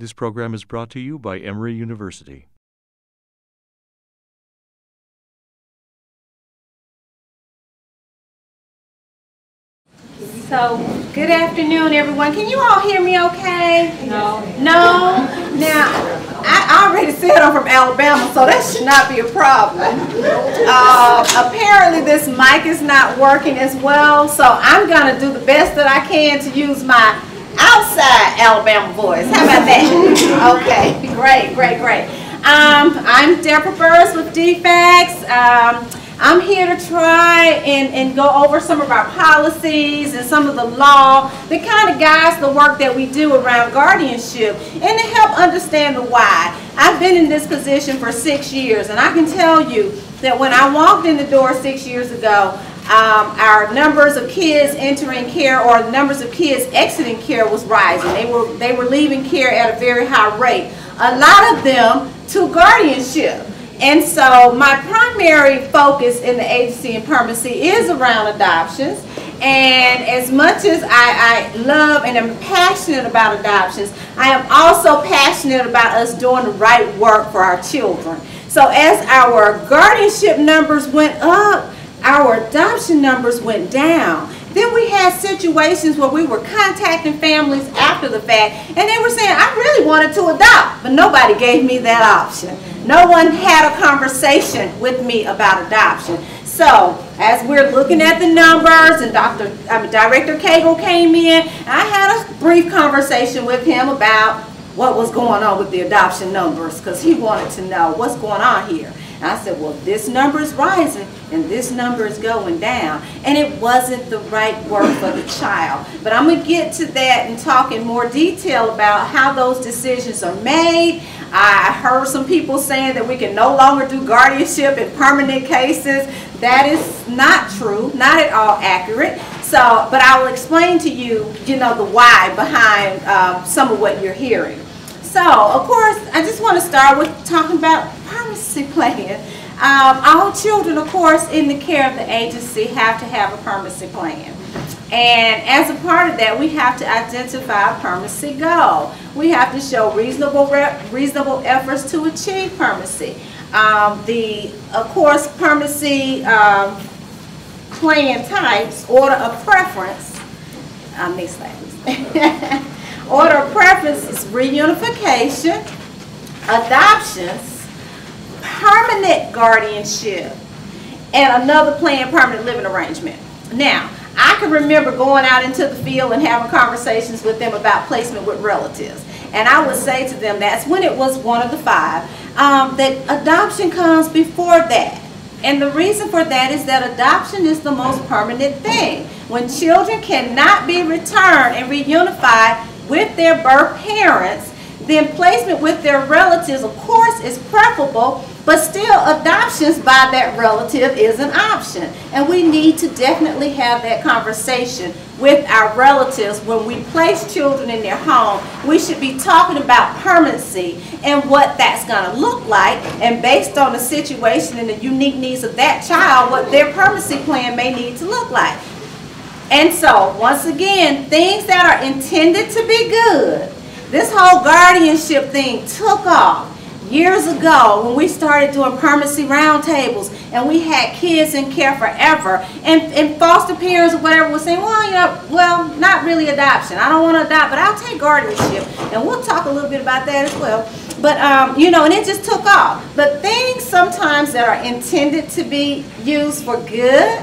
This program is brought to you by Emory University. So, good afternoon, everyone. Can you all hear me okay? No. No? Now, I already said I'm from Alabama, so that should not be a problem. Apparently, this mic is not working as well, so I'm going to do the best that I can to use my outside Alabama voice. How about that? Okay, great, great, great. I'm Deborah Burrus with DFACS. I'm here to try and go over some of our policies and some of the law that kind of guides the work that we do around guardianship and to help understand the why. I've been in this position for 6 years, and I can tell you that when I walked in the door 6 years ago, our numbers of kids entering care or numbers of kids exiting care was rising. They were leaving care at a very high rate. A lot of them to guardianship. And so my primary focus in the agency and permanency is around adoptions. And as much as I love and am passionate about adoptions, I am also passionate about us doing the right work for our children. So as our guardianship numbers went up, our adoption numbers went down. Then we had situations where we were contacting families after the fact, and they were saying, I really wanted to adopt, but nobody gave me that option. No one had a conversation with me about adoption. So as we're looking at the numbers, and Director Cagle came in, I had a brief conversation with him about what was going on with the adoption numbers, because he wanted to know what's going on here. I said, well, this number is rising and this number is going down. And it wasn't the right work for the child. But I'm going to get to that and talk in more detail about how those decisions are made. I heard some people saying that we can no longer do guardianship in permanent cases. That is not true, not at all accurate. So, but I will explain to you, the why behind some of what you're hearing. So, of course, I just want to start with talking about permanency plan. All children, of course, in the care of the agency have to have a permanency plan. And as a part of that, we have to identify a permanency goal. We have to show reasonable efforts to achieve permanency. Permanency plan types, order of preference. Next slide, please. Order of preference is reunification, adoptions, permanent guardianship, and another planned permanent living arrangement. Now, I can remember going out into the field and having conversations with them about placement with relatives. And I would say to them, that's when it was one of the five, that adoption comes before that. And the reason for that is that adoption is the most permanent thing. When children cannot be returned and reunified with their birth parents, then placement with their relatives, of course, is preferable, but still adoptions by that relative is an option. And we need to definitely have that conversation with our relatives when we place children in their home. We should be talking about permanency and what that's going to look like, and based on the situation and the unique needs of that child, what their permanency plan may need to look like. And so, once again, things that are intended to be good. This whole guardianship thing took off years ago when we started doing permanency roundtables, and we had kids in care forever, and foster parents or whatever was saying, well, not really adoption. I don't want to adopt, but I'll take guardianship. And we'll talk a little bit about that as well. But, and it just took off. But things sometimes that are intended to be used for good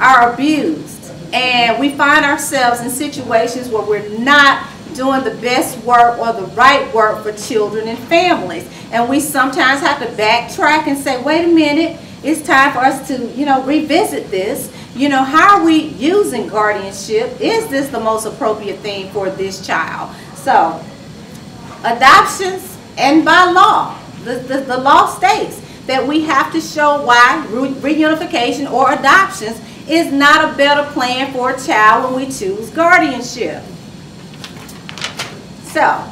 are abused. And we find ourselves in situations where we're not doing the best work or the right work for children and families. And we sometimes have to backtrack and say, wait a minute, it's time for us to, revisit this. How are we using guardianship? Is this the most appropriate thing for this child? So, adoptions, and by law, the law states that we have to show why reunification or adoptions is not a better plan for a child when we choose guardianship. So,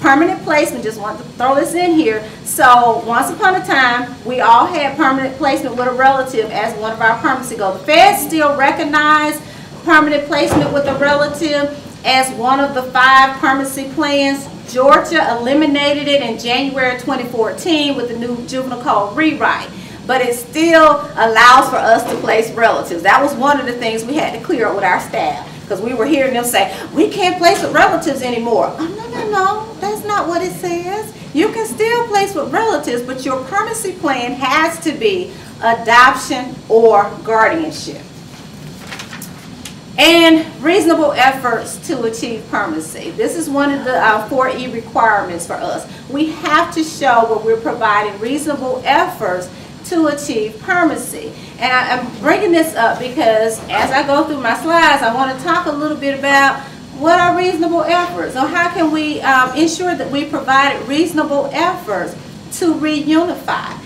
permanent placement, just want to throw this in here. So, once upon a time, we all had permanent placement with a relative as one of our permanency goals. The feds still recognize permanent placement with a relative as one of the 5 permanency plans. Georgia eliminated it in January 2014 with the new juvenile code rewrite, but it still allows for us to place relatives. That was one of the things we had to clear up with our staff, because we were hearing them say, we can't place with relatives anymore. Oh, no, no, no, that's not what it says. You can still place with relatives, but your permanency plan has to be adoption or guardianship. And reasonable efforts to achieve permanency. This is one of the 4E requirements for us. We have to show what we're providing reasonable efforts to achieve permanency. And I'm bringing this up because as I go through my slides, I want to talk a little bit about what are reasonable efforts, or how can we ensure that we provided reasonable efforts to reunify,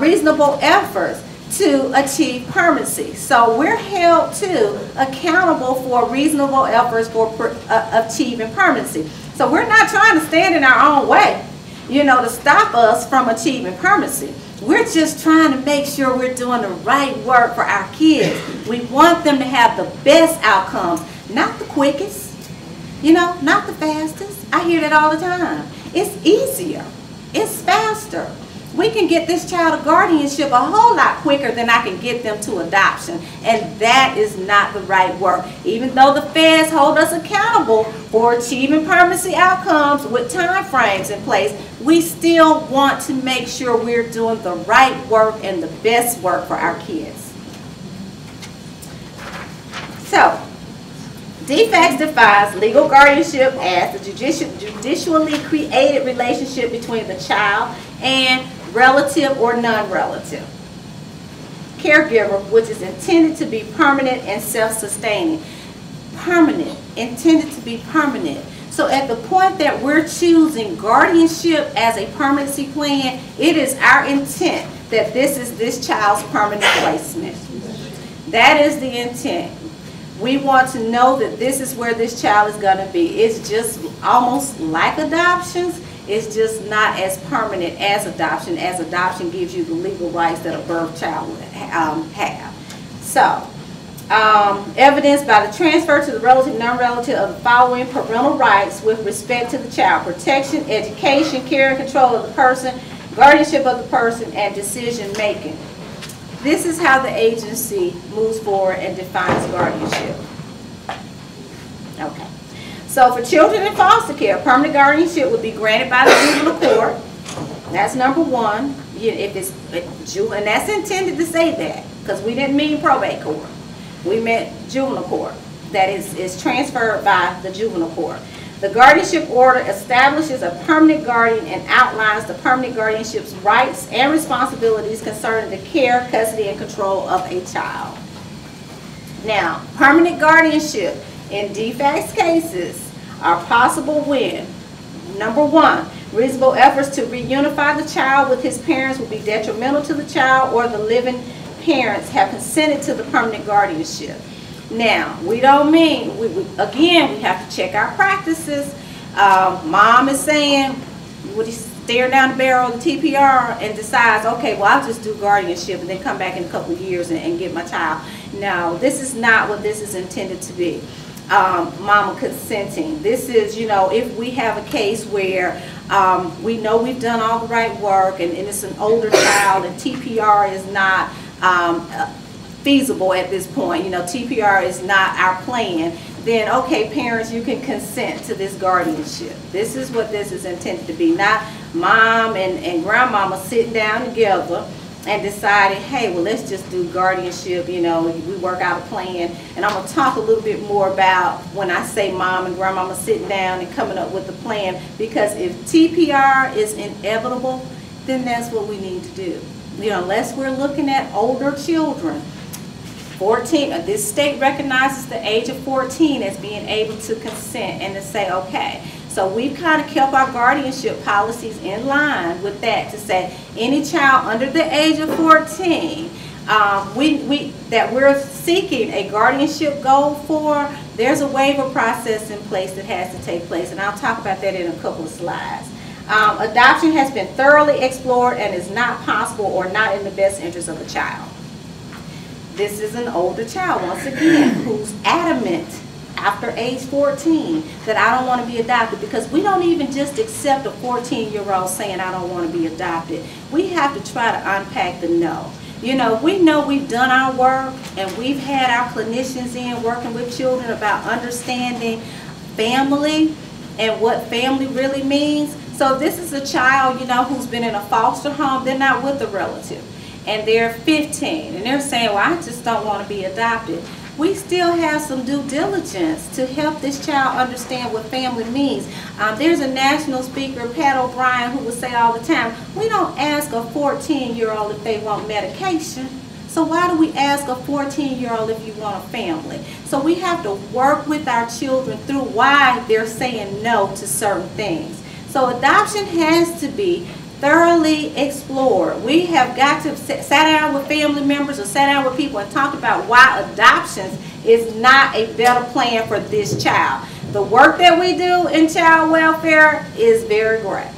reasonable efforts to achieve permanency. So we're held to accountable for reasonable efforts for achieving permanency. So we're not trying to stand in our own way, you know, to stop us from achieving permanency. We're just trying to make sure we're doing the right work for our kids. We want them to have the best outcomes, not the quickest, you know, not the fastest. I hear that all the time. It's easier, it's faster. We can get this child a guardianship a whole lot quicker than I can get them to adoption, and that is not the right work. Even though the feds hold us accountable for achieving permanency outcomes with time frames in place, we still want to make sure we're doing the right work and the best work for our kids. So, DFACS defines legal guardianship as the judicially created relationship between the child and relative or non-relative caregiver, which is intended to be permanent and self-sustaining. Permanent, intended to be permanent. So at the point that we're choosing guardianship as a permanency plan, it is our intent that this is this child's permanent placement. That is the intent. We want to know that this is where this child is going to be. It's just almost like adoptions. It's just not as permanent as adoption, as adoption gives you the legal rights that a birth child would have. So, evidenced by the transfer to the relative, non-relative of the following parental rights with respect to the child: protection, education, care and control of the person, guardianship of the person, and decision making. This is how the agency moves forward and defines guardianship. Okay. So for children in foster care, permanent guardianship would be granted by the juvenile court. That's number one. If it's juvenile, and that's intended to say that, because we didn't mean probate court. We meant juvenile court. That is transferred by the juvenile court. The guardianship order establishes a permanent guardian and outlines the permanent guardianship's rights and responsibilities concerning the care, custody, and control of a child. Now, permanent guardianship in DFACS cases are possible when, number one, reasonable efforts to reunify the child with his parents will be detrimental to the child, or the living parents have consented to the permanent guardianship. Now, we don't mean, we have to check our practices. Mom is saying, would he stare down the barrel of the TPR and decides, okay, well, I'll just do guardianship and then come back in a couple of years and get my child. No, this is not what this is intended to be. Mama consenting. This is, you know, if we have a case where we know we've done all the right work and it's an older child and TPR is not feasible at this point, you know, TPR is not our plan, then okay, parents, you can consent to this guardianship. This is what this is intended to be, not mom and grandmama sitting down together and decided, hey, well, let's just do guardianship, you know, we work out a plan. And I'm going to talk a little bit more about when I say mom and grandmama sitting down and coming up with a plan, because if TPR is inevitable, then that's what we need to do. You know, unless we're looking at older children, 14, this state recognizes the age of 14 as being able to consent and to say, okay. So we've kind of kept our guardianship policies in line with that, to say any child under the age of 14 that we're seeking a guardianship goal for, there's a waiver process in place that has to take place, and I'll talk about that in a couple of slides. Adoption has been thoroughly explored and is not possible or not in the best interest of the child. This is an older child, once again, who's adamant after age 14 that I don't want to be adopted, because we don't even just accept a 14-year-old saying I don't want to be adopted. We have to try to unpack the no. You know we've done our work and we've had our clinicians in working with children about understanding family and what family really means. So this is a child, you know, who's been in a foster home. They're not with a relative and they're 15 and they're saying, well, I just don't want to be adopted. We still have some due diligence to help this child understand what family means. There's a national speaker, Pat O'Brien, who would say all the time, we don't ask a 14-year-old if they want medication. So why do we ask a 14-year-old if you want a family? So we have to work with our children through why they're saying no to certain things. So adoption has to be thoroughly explored. We have got to sit down with family members or sit down with people and talk about why adoptions is not a better plan for this child. The work that we do in child welfare is very gray.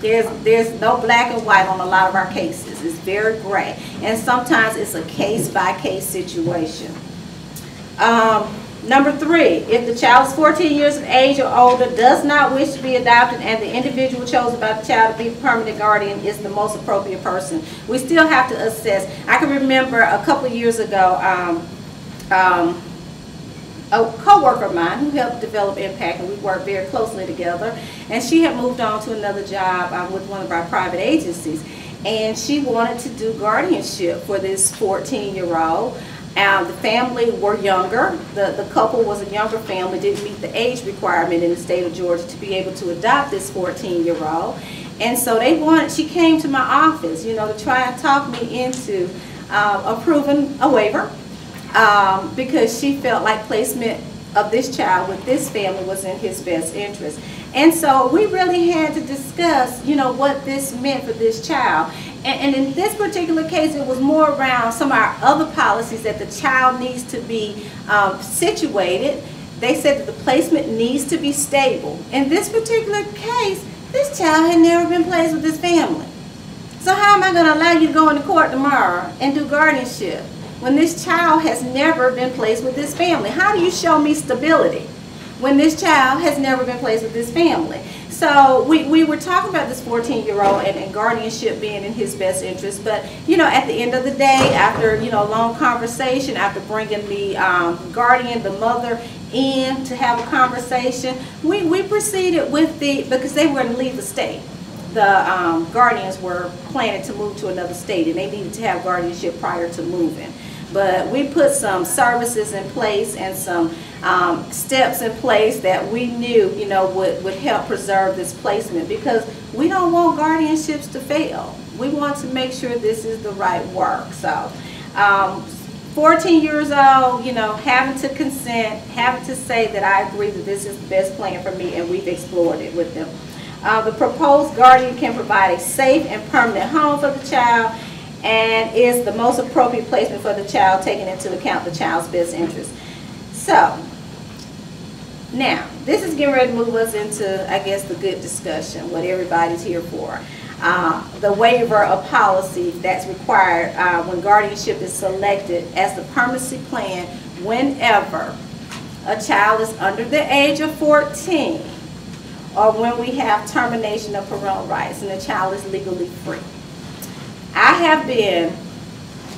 There's no black and white on a lot of our cases. It's very gray. And sometimes it's a case-by-case situation. Number 3, if the child is 14 years of age or older, does not wish to be adopted, and the individual chosen by the child to be the permanent guardian is the most appropriate person. We still have to assess. I can remember a couple of years ago, a co-worker of mine who helped develop Impact, and we worked very closely together, and she had moved on to another job with one of our private agencies, and she wanted to do guardianship for this 14-year-old. The family were younger. The couple was a younger family, didn't meet the age requirement in the state of Georgia to be able to adopt this 14-year-old. And so they wanted, she came to my office, you know, to try and talk me into approving a waiver because she felt like placement of this child with this family was in his best interest. And so we really had to discuss, you know, what this meant for this child. And in this particular case, it was more around some of our other policies that the child needs to be situated. They said that the placement needs to be stable. In this particular case, this child had never been placed with this family. So how am I going to allow you to go into court tomorrow and do guardianship when this child has never been placed with this family? How do you show me stability when this child has never been placed with this family? So we were talking about this 14-year-old and guardianship being in his best interest, but, you know, at the end of the day, after, you know, a long conversation, after bringing the guardian, the mother, in to have a conversation, we proceeded with the, because they were going to leave the state. The guardians were planning to move to another state, and they needed to have guardianship prior to moving. But we put some services in place and some steps in place that we knew, you know, would help preserve this placement, because we don't want guardianships to fail. We want to make sure this is the right work. So 14 years old, you know, having to consent, having to say that I agree that this is the best plan for me, and we've explored it with them. The proposed guardian can provide a safe and permanent home for the child and is the most appropriate placement for the child, taking into account the child's best interest. So, now, this is getting ready to move us into, I guess, the good discussion, what everybody's here for. The waiver of policy that's required when guardianship is selected as the permanency plan whenever a child is under the age of 14 or when we have termination of parental rights and the child is legally free. I have been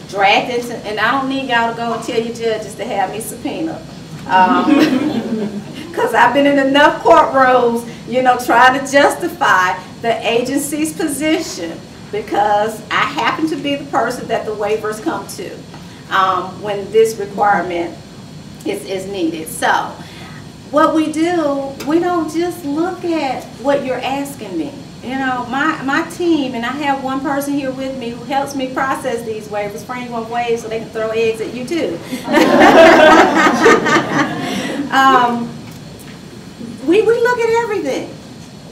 dragged into, and I don't need y'all to go and tell your judges to have me subpoena, because I've been in enough courtrooms, you know, trying to justify the agency's position, because I happen to be the person that the waivers come to when this requirement is needed. So what we do, we don't just look at what you're asking me. You know, my team, and I have one person here with me who helps me process these waivers, frame them waves so they can throw eggs at you too. We look at everything.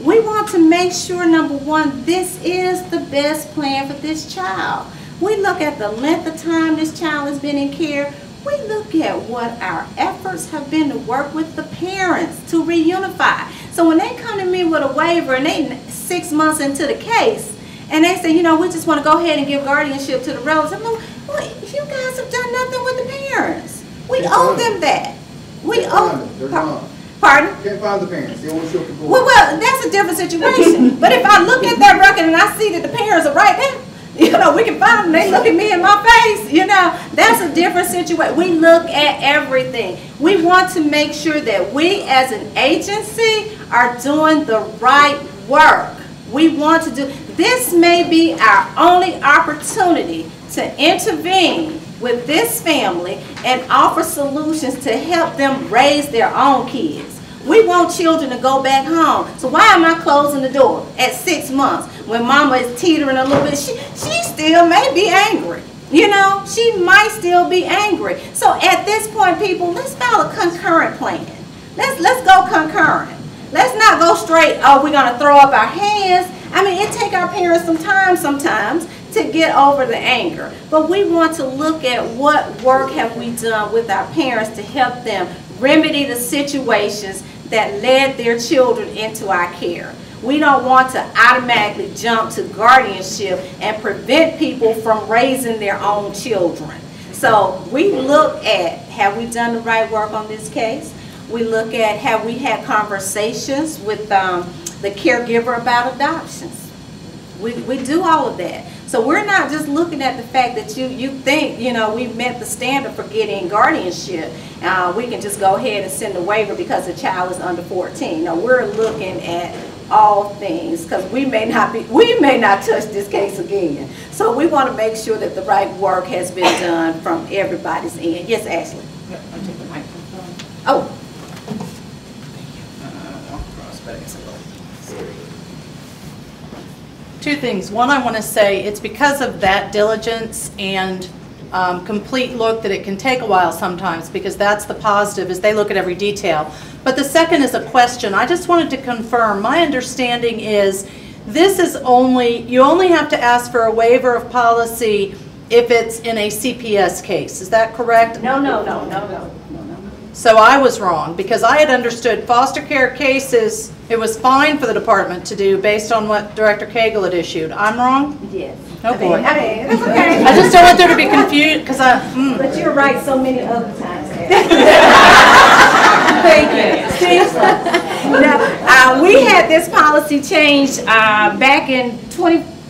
We want to make sure, number one, this is the best plan for this child. We look at the length of time this child has been in care. We look at what our efforts have been to work with the parents to reunify. So when they come to me with a waiver and they 6 months into the case and they say, you know, we just want to go ahead and give guardianship to the relatives, I'm like, well, you guys have done nothing with the parents. We owe them that. We owe. They're gone. Pardon? Can't find the parents. They always show up. Well, that's a different situation. But if I look at that record and I see that the parents are right there, you know, we can find them. They look at me in my face. You know, that's a different situation. We look at everything. We want to make sure that we as an agency are doing the right work. We want to do. This may be our only opportunity to intervene with this family and offer solutions to help them raise their own kids. We want children to go back home. So why am I closing the door at 6 months when mama is teetering a little bit? She still may be angry. You know, she might still be angry. So at this point, people, let's file a concurrent plan. Let's go concurrent. Let's not go straight, oh, we're going to throw up our hands. I mean, it takes our parents some time sometimes to get over the anger. But we want to look at what work have we done with our parents to help them remedy the situations that led their children into our care. We don't want to automatically jump to guardianship and prevent people from raising their own children. So we look at, have we done the right work on this case? We look at, have we had conversations with the caregiver about adoptions? We do all of that. So we're not just looking at the fact that you think, you know, we've met the standard for getting guardianship. We can just go ahead and send a waiver because the child is under 14. No, we're looking at all things because we may not touch this case again. So we want to make sure that the right work has been done from everybody's end. Yes, Ashley. I'll take the microphone. Oh. Two things. One, I want to say it's because of that diligence and complete look that it can take a while sometimes, because that's the positive, is they look at every detail. But the second is a question. I just wanted to confirm. My understanding is this is only, you only have to ask for a waiver of policy if it's in a CPS case. Is that correct? No. So I was wrong, because I had understood foster care cases, it was fine for the department to do based on what Director Cagle had issued. I'm wrong? Yes. Oh boy. I mean, that's okay. I just don't want there to be confused, because I... But you're right so many other times. Thank you. Steve? Now, we had this policy change back in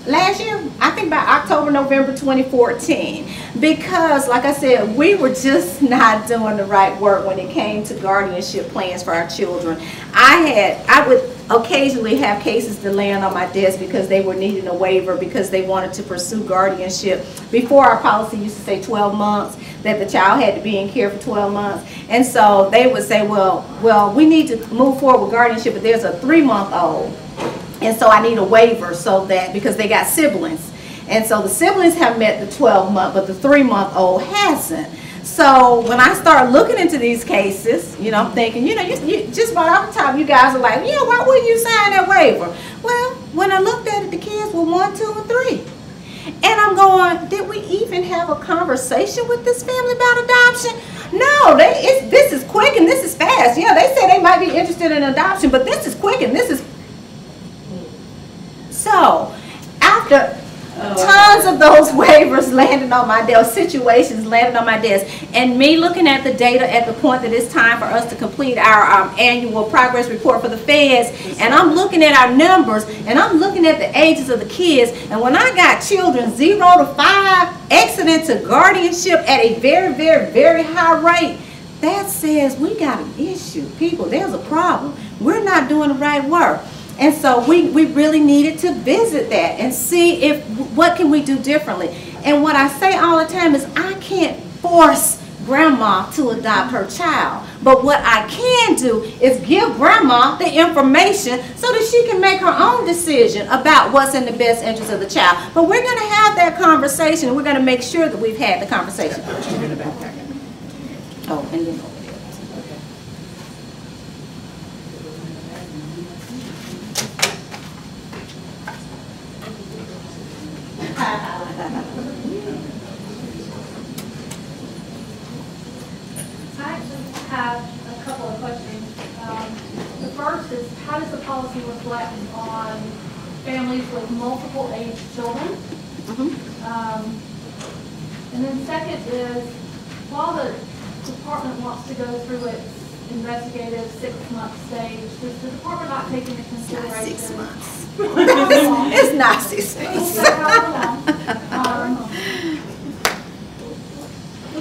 last year, I think by October, November 2014, because like I said, we were just not doing the right work when it came to guardianship plans for our children. I would occasionally have cases that land on my desk because they were needing a waiver because they wanted to pursue guardianship. Before, our policy used to say 12 months, that the child had to be in care for 12 months. And so they would say, well, we need to move forward with guardianship, but there's a 3-month-old. And so I need a waiver so that, because they got siblings. And so the siblings have met the 12-month, but the 3-month-old hasn't. So when I start looking into these cases, you know, I'm thinking, you know, you just right off the top, you guys are like, yeah, why wouldn't you sign that waiver? Well, when I looked at it, the kids were 1, 2, and 3. And I'm going, did we even have a conversation with this family about adoption? No, this is quick and this is fast. Yeah, they said they might be interested in adoption, but this is quick and this is. So, after tons of those waivers landing on my desk, situations landing on my desk, and me looking at the data at the point that it's time for us to complete our annual progress report for the feds, and I'm looking at our numbers, and I'm looking at the ages of the kids, and when I got children 0 to 5 exiting to guardianship at a very, very, very high rate, that says we got an issue. People, there's a problem. We're not doing the right work. And so we really needed to visit that and see if what can we do differently. And what I say all the time is I can't force grandma to adopt her child. But what I can do is give grandma the information so that she can make her own decision about what's in the best interest of the child. But we're going to have that conversation. We're going to make sure that we've had the conversation. Oh, and then I just have a couple of questions. The first is, how does the policy reflect on families with multiple age children? Mm-hmm. And then second is, while the department wants to go through its investigative six-month stage, does the department not take into consideration? 6 months. It's not 6 months. Does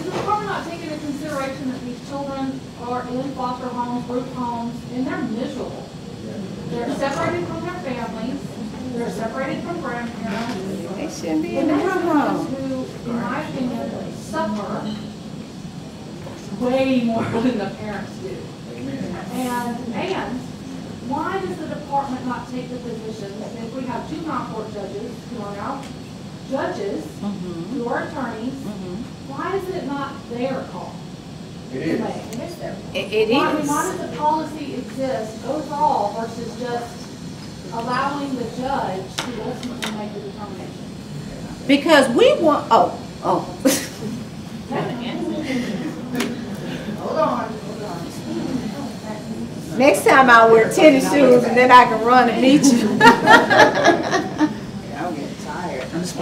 the department not take into consideration that these children are in foster homes, group homes, and they're miserable? They're separated from their families. They're separated from grandparents. They shouldn't be in that home. Who, in my opinion, suffer way more than the parents do. And why does the department not take the position that if we have juvenile court judges who are now judges, who are attorneys, why is it not their call? It is. Why does the policy exist overall versus just allowing the judge to ultimately make the determination? Because we want, Next time I wear tennis shoes and then I can run and meet you. I'm getting tired. I'm just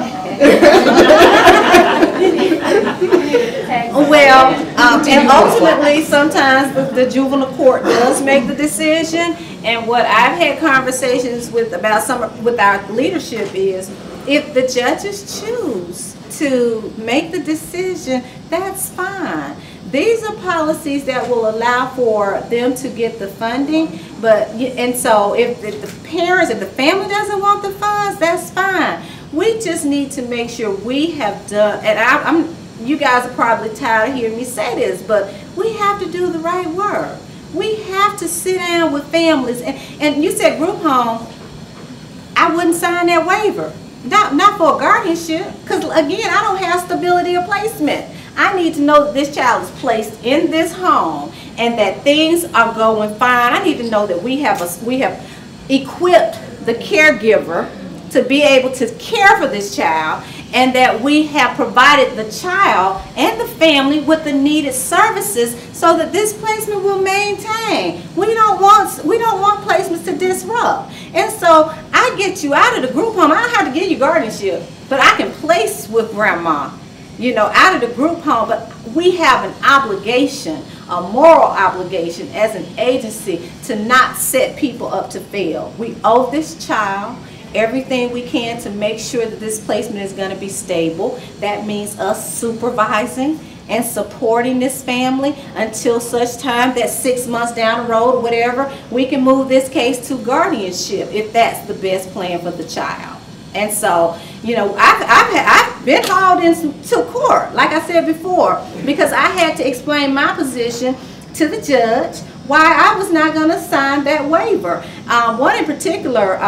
and ultimately sometimes the juvenile court does make the decision, and what I've had conversations with about with our leadership is if the judges choose to make the decision, that's fine. These are policies that will allow for them to get the funding, and so if the parents, if the family doesn't want the funds, that's fine. We just need to make sure we have done, and you guys are probably tired of hearing me say this, but we have to do the right work. We have to sit down with families, and you said group home, I wouldn't sign that waiver, not for a guardianship, because again, I don't have stability of placement. I need to know that this child is placed in this home and that things are going fine. I need to know that we have equipped the caregiver to be able to care for this child, and that we have provided the child and the family with the needed services so that this placement will maintain. We don't want placements to disrupt. And so I get you out of the group home. I don't have to give you guardianship, but I can place with grandma, you know, out of the group home. But we have an obligation, a moral obligation as an agency, to not set people up to fail. We owe this child everything we can to make sure that this placement is going to be stable. That means us supervising and supporting this family until such time that 6 months down the road or whatever, we can move this case to guardianship if that's the best plan for the child. And so, you know, I've been hauled into court, like I said before, because I had to explain my position to the judge why I was not going to sign that waiver. One in particular,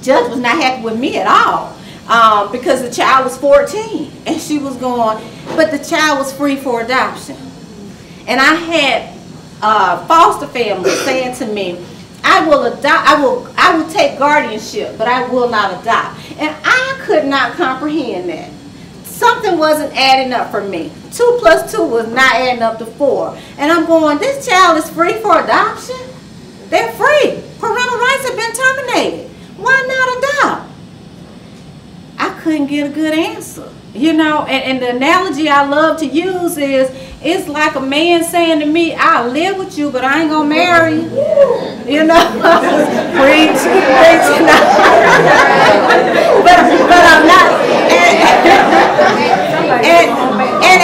judge was not happy with me at all because the child was 14, and she was going, but the child was free for adoption. And I had foster families saying to me, I will adopt, I will take guardianship, but I will not adopt. And I could not comprehend that. Something wasn't adding up for me. 2 plus 2 was not adding up to 4. And I'm going, this child is free for adoption? They're free. Parental rights have been terminated. Why not adopt? I couldn't get a good answer. You know, and the analogy I love to use is, it's like a man saying to me, I'll live with you, but I ain't going to marry you. You know? preach. but I'm not. And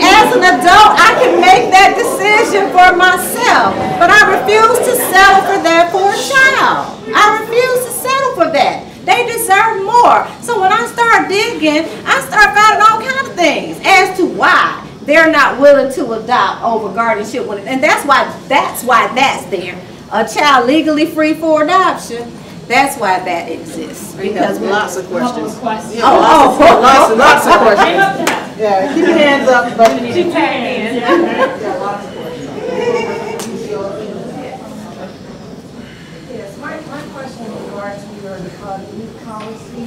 as an adult, I can make that decision for myself. But I refuse to settle for that for a child. I refuse to settle for that. They deserve more. So when I start digging, I start finding all kinds of things as to why they're not willing to adopt over guardianship. And that's why that's there. A child legally free for adoption. That's why that exists. Because lots of questions. Lots of questions. Yeah, keep your hands up. But you need to hands. Yeah, lots of questions. Yes, my question in regards to the youth policy,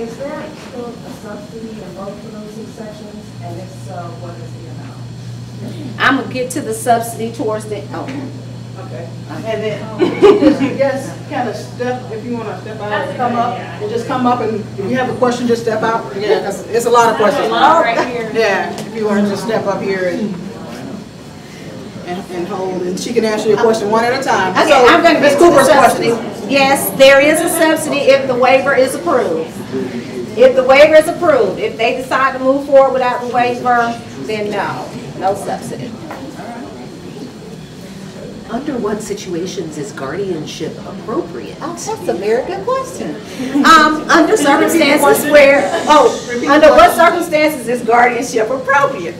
is there still a subsidy in both of those two sections, and if so, what is the amount? I'm going to get to the subsidy towards the Okay. And then you guys kind of step, if you want to step out, and come up, and just come up, and if you have a question, just step out. Yeah, because it's a lot of questions. Right here. Yeah, if you want to just step up here and hold, and she can answer your question one at a time. Okay, so I'm going to get Cooper's question. Yes, there is a subsidy if the waiver is approved. If the waiver is approved, if they decide to move forward without the waiver, then no subsidy. Under what situations is guardianship appropriate? Oh, that's a very good question. Under circumstances where, under what circumstances is guardianship appropriate?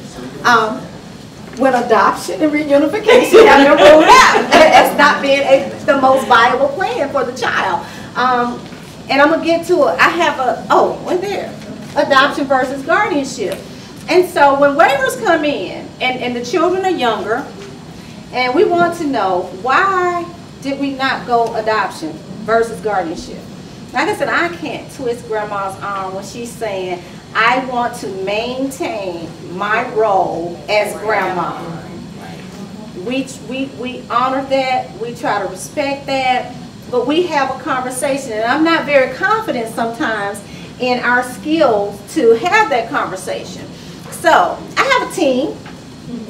When adoption and reunification have been ruled out as not being the most viable plan for the child. And I'm going to get to it. I have a, adoption versus guardianship. And so when waivers come in, and the children are younger, and we want to know, why did we not go adoption versus guardianship? Like I said, I can't twist grandma's arm when she's saying, I want to maintain my role as grandma. We honor that, we try to respect that, but we have a conversation, and I'm not very confident sometimes in our skills to have that conversation. So I have a team,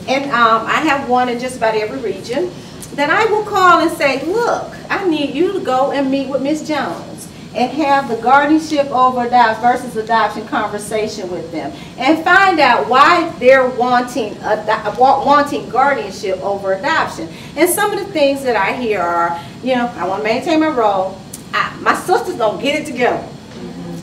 and I have one in just about every region, that I will call and say, look, I need you to go and meet with Ms. Jones and have the guardianship over adoption versus adoption conversation with them, and find out why they're wanting guardianship over adoption. And some of the things that I hear are, you know, I want to maintain my role. My sister's going to get it together.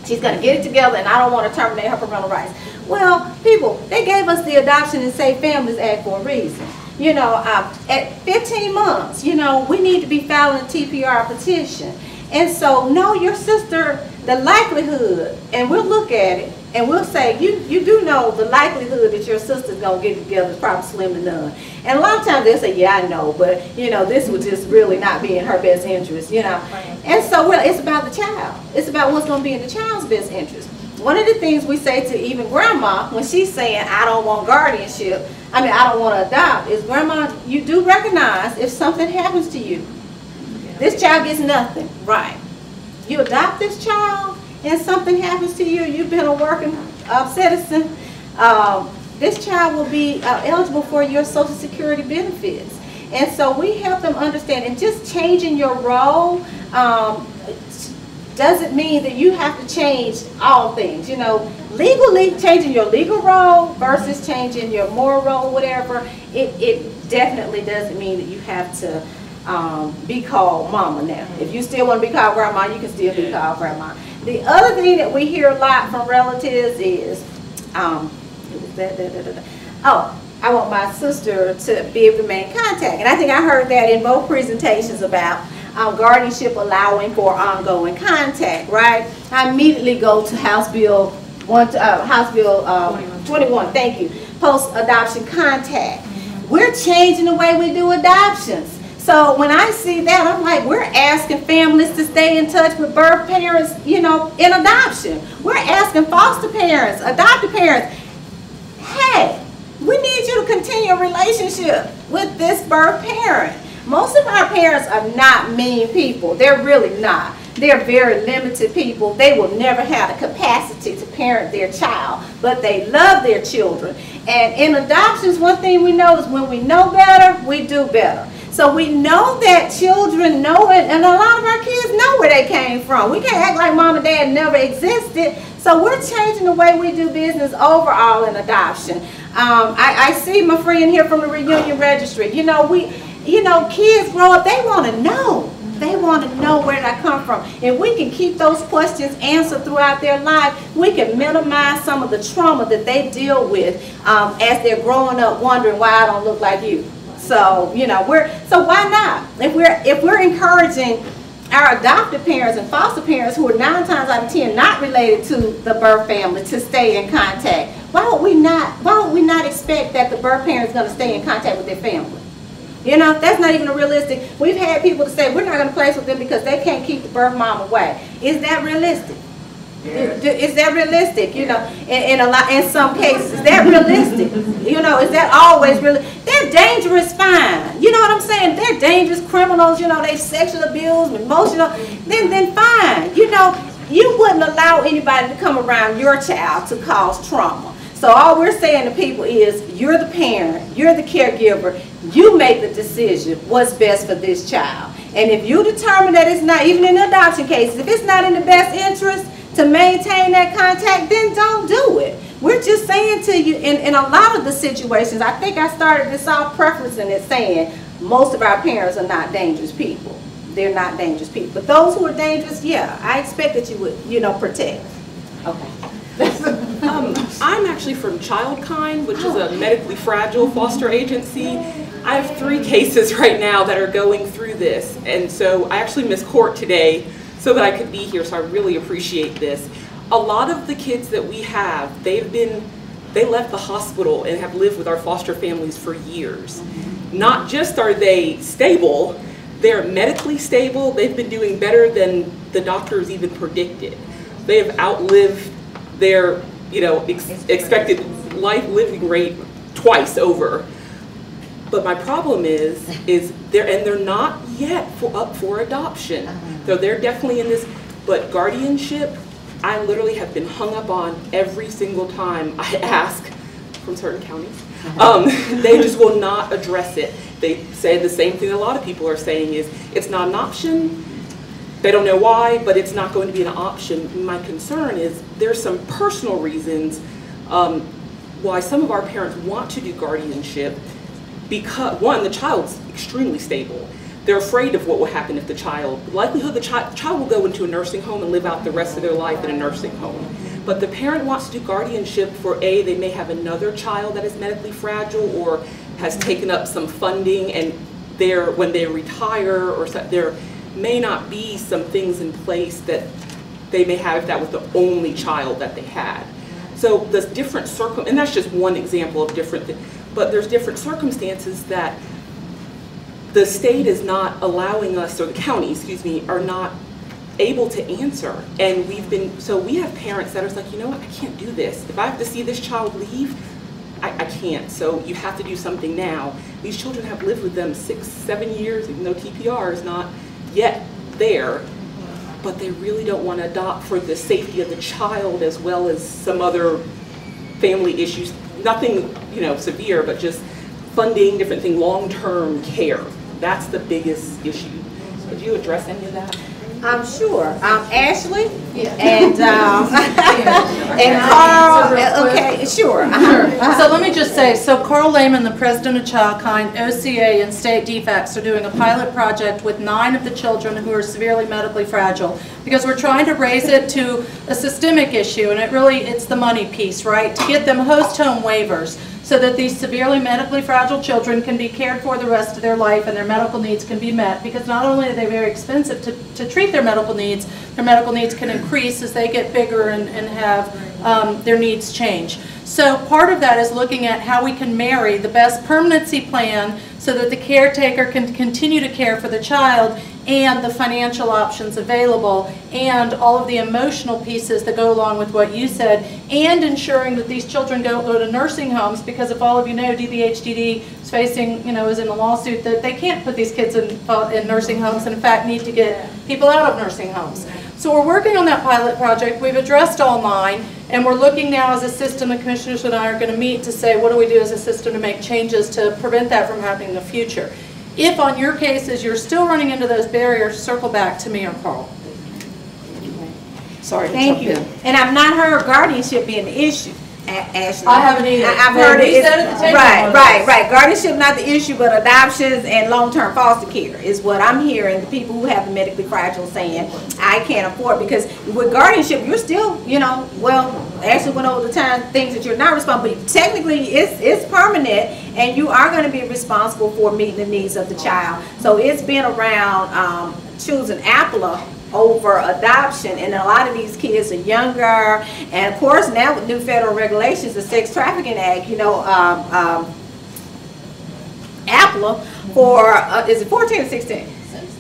She's going to get it together, and I don't want to terminate her parental rights. Well, people, they gave us the Adoption and Safe Families Act for a reason. You know, at 15 months, you know, we need to be filing a TPR petition. And so, know your sister, the likelihood, and we'll look at it, and we'll say, you do know the likelihood that your sister's going to get it together is probably slim to none. And a lot of times they'll say, yeah, I know, but, you know, this would just really not be in her best interest, you know. And so, well, it's about the child. It's about what's going to be in the child's best interest. One of the things we say to even grandma when she's saying, I don't want guardianship, I don't want to adopt, is, grandma, you do recognize if something happens to you, this child gets nothing, right? You adopt this child and something happens to you, you've been a working citizen, this child will be eligible for your Social Security benefits. And so we help them understand, and just changing your role doesn't mean that you have to change all things, you know. Legally, changing your legal role versus changing your moral role, whatever, it definitely doesn't mean that you have to be called mama now. If you still want to be called grandma, you can still be called grandma. The other thing that we hear a lot from relatives is, I want my sister to be able to remain in contact. And I think I heard that in both presentations about guardianship allowing for ongoing contact, right? I immediately go to House Bill 21, thank you, post-adoption contact. We're changing the way we do adoptions. So when I see that, I'm like, we're asking families to stay in touch with birth parents, you know, in adoption. We're asking foster parents, adoptive parents, hey, we need you to continue a relationship with this birth parent. Most of our parents are not mean people. They're really not. They're very limited people. They will never have the capacity to parent their child, but they love their children. And in adoptions, one thing we know is when we know better, we do better. So we know that children know it, and a lot of our kids know where they came from. We can't act like mom and dad never existed. So we're changing the way we do business overall in adoption. I see my friend here from the Reunion Registry. You know, kids grow up, they want to know. They want to know, where did I come from? If we can keep those questions answered throughout their life, we can minimize some of the trauma that they deal with as they're growing up wondering why I don't look like you. So, you know, so why not? If we're encouraging our adoptive parents and foster parents, who are 9 times out of 10 not related to the birth family, to stay in contact, why would we not expect that the birth parent is going to stay in contact with their family? You know, that's not even a realistic. We've had people to say, we're not going to place with them because they can't keep the birth mom away. Is that realistic? Yes. Is that realistic? You know, in some cases, is that realistic? You know, is that always really? They're dangerous, fine. You know what I'm saying? They're dangerous criminals. You know, they sexual abuse, emotional. Then fine. You know, you wouldn't allow anybody to come around your child to cause trauma. So all we're saying to people is, you're the parent, you're the caregiver, you make the decision what's best for this child. And if you determine that it's not, even in adoption cases, if it's not in the best interest to maintain that contact, then don't do it. We're just saying to you, in a lot of the situations, I think I started this off preferencing it saying, most of our parents are not dangerous people. They're not dangerous people. But those who are dangerous, yeah, I expect that you would, you know, protect. Okay. I'm actually from ChildKind, which is a medically fragile foster agency. I have 3 cases right now that are going through this. And so I actually missed court today so that I could be here, so I really appreciate this. A lot of the kids that we have, they left the hospital and have lived with our foster families for years. Not just are they stable, they're medically stable, they've been doing better than the doctors even predicted. They have outlived their, you know, expected life living rate twice over. But my problem is they're not yet up for adoption. So they're definitely in this, but guardianship, I literally have been hung up on every single time I ask from certain counties. They just will not address it. They say the same thing a lot of people are saying is, it's not an option. They don't know why, but it's not going to be an option. My concern is there's some personal reasons why some of our parents want to do guardianship because, one, the child's extremely stable. They're afraid of what will happen if the child, the likelihood the child will go into a nursing home and live out the rest of their life in a nursing home. But the parent wants to do guardianship for A, they may have another child that is medically fragile or has taken up some funding, and when they retire or so, there may not be some things in place that they may have if that was the only child that they had. So there's different and that's just one example of different things, but there's different circumstances that the state is not allowing us, or the county, excuse me, are not able to answer. And we've been, so we have parents that are like, you know what, I can't do this. If I have to see this child leave, I can't. So you have to do something now. These children have lived with them 6, 7 years, even though TPR is not yet there, but they really don't want to adopt for the safety of the child as well as some other family issues. Nothing, you know, severe, but just funding, different thing, long-term care. That's the biggest issue. Could you address any of that? I'm sure. Ashley, yeah. And and Carl. Okay, sure. So let me just say, so Carl Lehman, the president of ChildKind, OCA, and state DFACS are doing a pilot project with 9 of the children who are severely medically fragile, because we're trying to raise it to a systemic issue, and it's the money piece, right? To get them host home waivers, so that these severely medically fragile children can be cared for the rest of their life and their medical needs can be met, because not only are they very expensive to treat their medical needs can increase as they get bigger and have their needs change. So part of that is looking at how we can marry the best permanency plan so that the caretaker can continue to care for the child, and the financial options available, and all of the emotional pieces that go along with what you said, and ensuring that these children don't go to nursing homes, because if all of you know, DBHDD is facing, you know, is in a lawsuit that they can't put these kids in nursing homes, and in fact need to get people out of nursing homes. So we're working on that pilot project. We've addressed all 9, and we're looking now as a system. The commissioners and I are going to meet to say, what do we do as a system to make changes to prevent that from happening in the future? If on your cases you're still running into those barriers, circle back to me or Carl. Sorry. Thank you. And I've not heard guardianship being an issue, Ashley. I haven't either. I've heard it. Right. Guardianship not the issue, but adoptions and long-term foster care is what I'm hearing. The people who have the medically fragile saying, I can't afford, because with guardianship you're still, you know, well. Actually, went over the time things that you're not responsible, but technically it's permanent, and you are going to be responsible for meeting the needs of the child. So it's been around choosing APLA over adoption, and a lot of these kids are younger, and of course now with new federal regulations, the Sex Trafficking Act, you know, APLA for is it 14 or 16?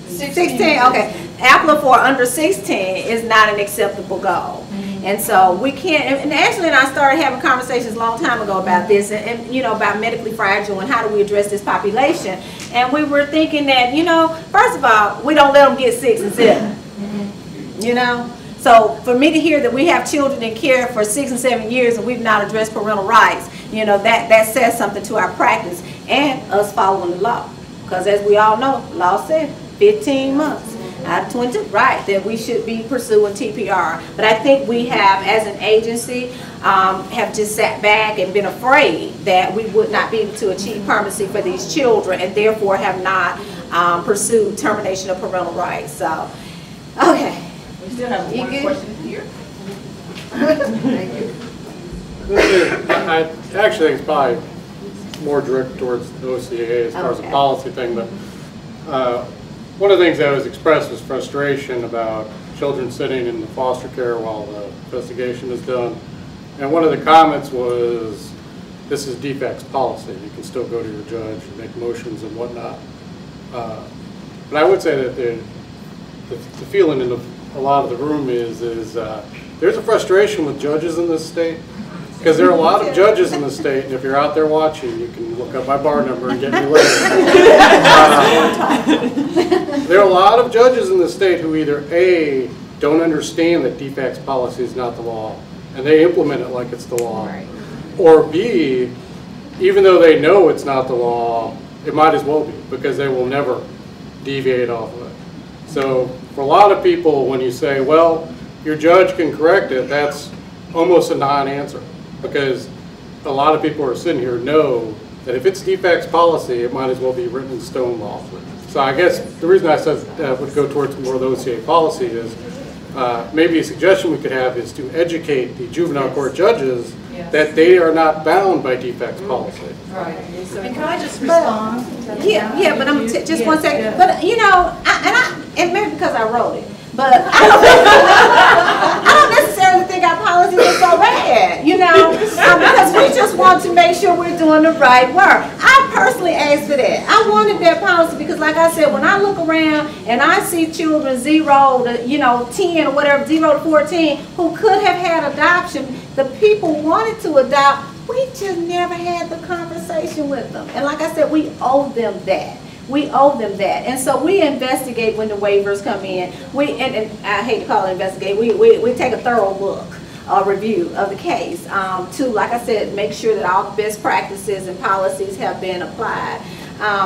16. Okay, APLA for under 16 is not an acceptable goal. And so we can't, and Ashley and I started having conversations a long time ago about this, and you know, about medically fragile and how do we address this population. And we were thinking that, you know, first of all, we don't let them get 6 and 7, you know. So for me to hear that we have children in care for 6 and 7 years and we've not addressed parental rights, you know, that says something to our practice and us following the law. Because as we all know, law said 15 months out of 20, right, that we should be pursuing TPR. But I think we have, as an agency, have just sat back and been afraid that we would not be able to achieve permanency for these children, and therefore have not pursued termination of parental rights. So, okay. We still have one question here. Thank you. I actually think it's probably more direct towards the OCA as far as a policy thing, but one of the things that was expressed was frustration about children sitting in the foster care while the investigation is done. And one of the comments was, this is DFACS policy. You can still go to your judge and make motions and whatnot. But I would say that the feeling in a lot of the room is there's a frustration with judges in this state, because there are a lot of judges in the state, and if you're out there watching, you can look up my bar number and get me later. There are a lot of judges in the state who either A, don't understand that DFACS policy is not the law, and they implement it like it's the law, right. Or B, even though they know it's not the law, it might as well be, because they will never deviate off of it. So for a lot of people, when you say, well, your judge can correct it, that's almost a non-answer. Because a lot of people who are sitting here know that if it's DFACS policy, it might as well be written in stone law. So I guess the reason I said that would go towards more of the OCA policy is maybe a suggestion we could have is to educate the juvenile court judges that they are not bound by DFACS policy. Right. And can I just respond? But I'm just 1 second. Yeah. But you know, and maybe because I wrote it, but I don't necessarily think our policies are so bad, you know, because we just want to make sure we're doing the right work. I personally asked for that. I wanted that policy because, like I said, when I look around and I see children 0 to 10 or whatever, 0 to 14, who could have had adoption, the people wanted to adopt, we just never had the conversation with them. And like I said, we owe them that. We owe them that. And so we investigate when the waivers come in. And I hate to call it investigate, we take a thorough look, review of the case to, like I said, make sure that all best practices and policies have been applied.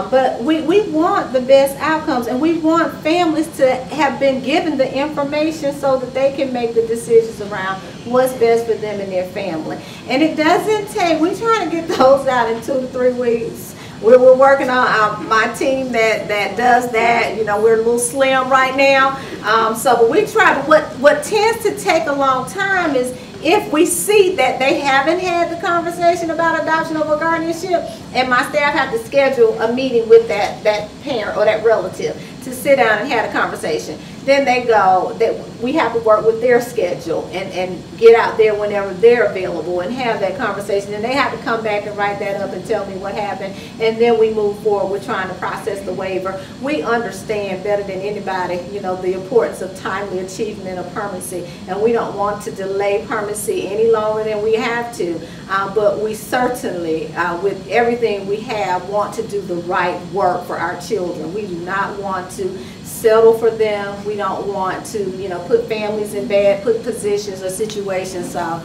But we want the best outcomes, and we want families to have been given the information so that they can make the decisions around what's best for them and their family. And it doesn't take, we're trying to get those out in 2 to 3 weeks. We're working on my team that does that. You know, we're a little slim right now. But we try. But what tends to take a long time is if we see that they haven't had the conversation about adoption over guardianship, and my staff have to schedule a meeting with that parent or that relative to sit down and have a conversation. Then they go, that we have to work with their schedule and get out there whenever they're available and have that conversation. And they have to come back and write that up and tell me what happened. And then we move forward with trying to process the waiver. We understand better than anybody, you know, the importance of timely achievement of permanency. And we don't want to delay permanency any longer than we have to. But we certainly, with everything we have, want to do the right work for our children. We do not want to settle for them. We don't want to, you know, put families in bad positions or situations. So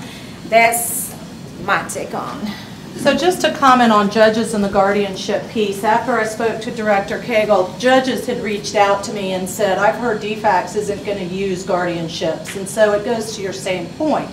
that's my take on. So just to comment on judges and the guardianship piece, after I spoke to Director Cagle, judges had reached out to me and said, I've heard DFACS isn't going to use guardianships. And so it goes to your same point.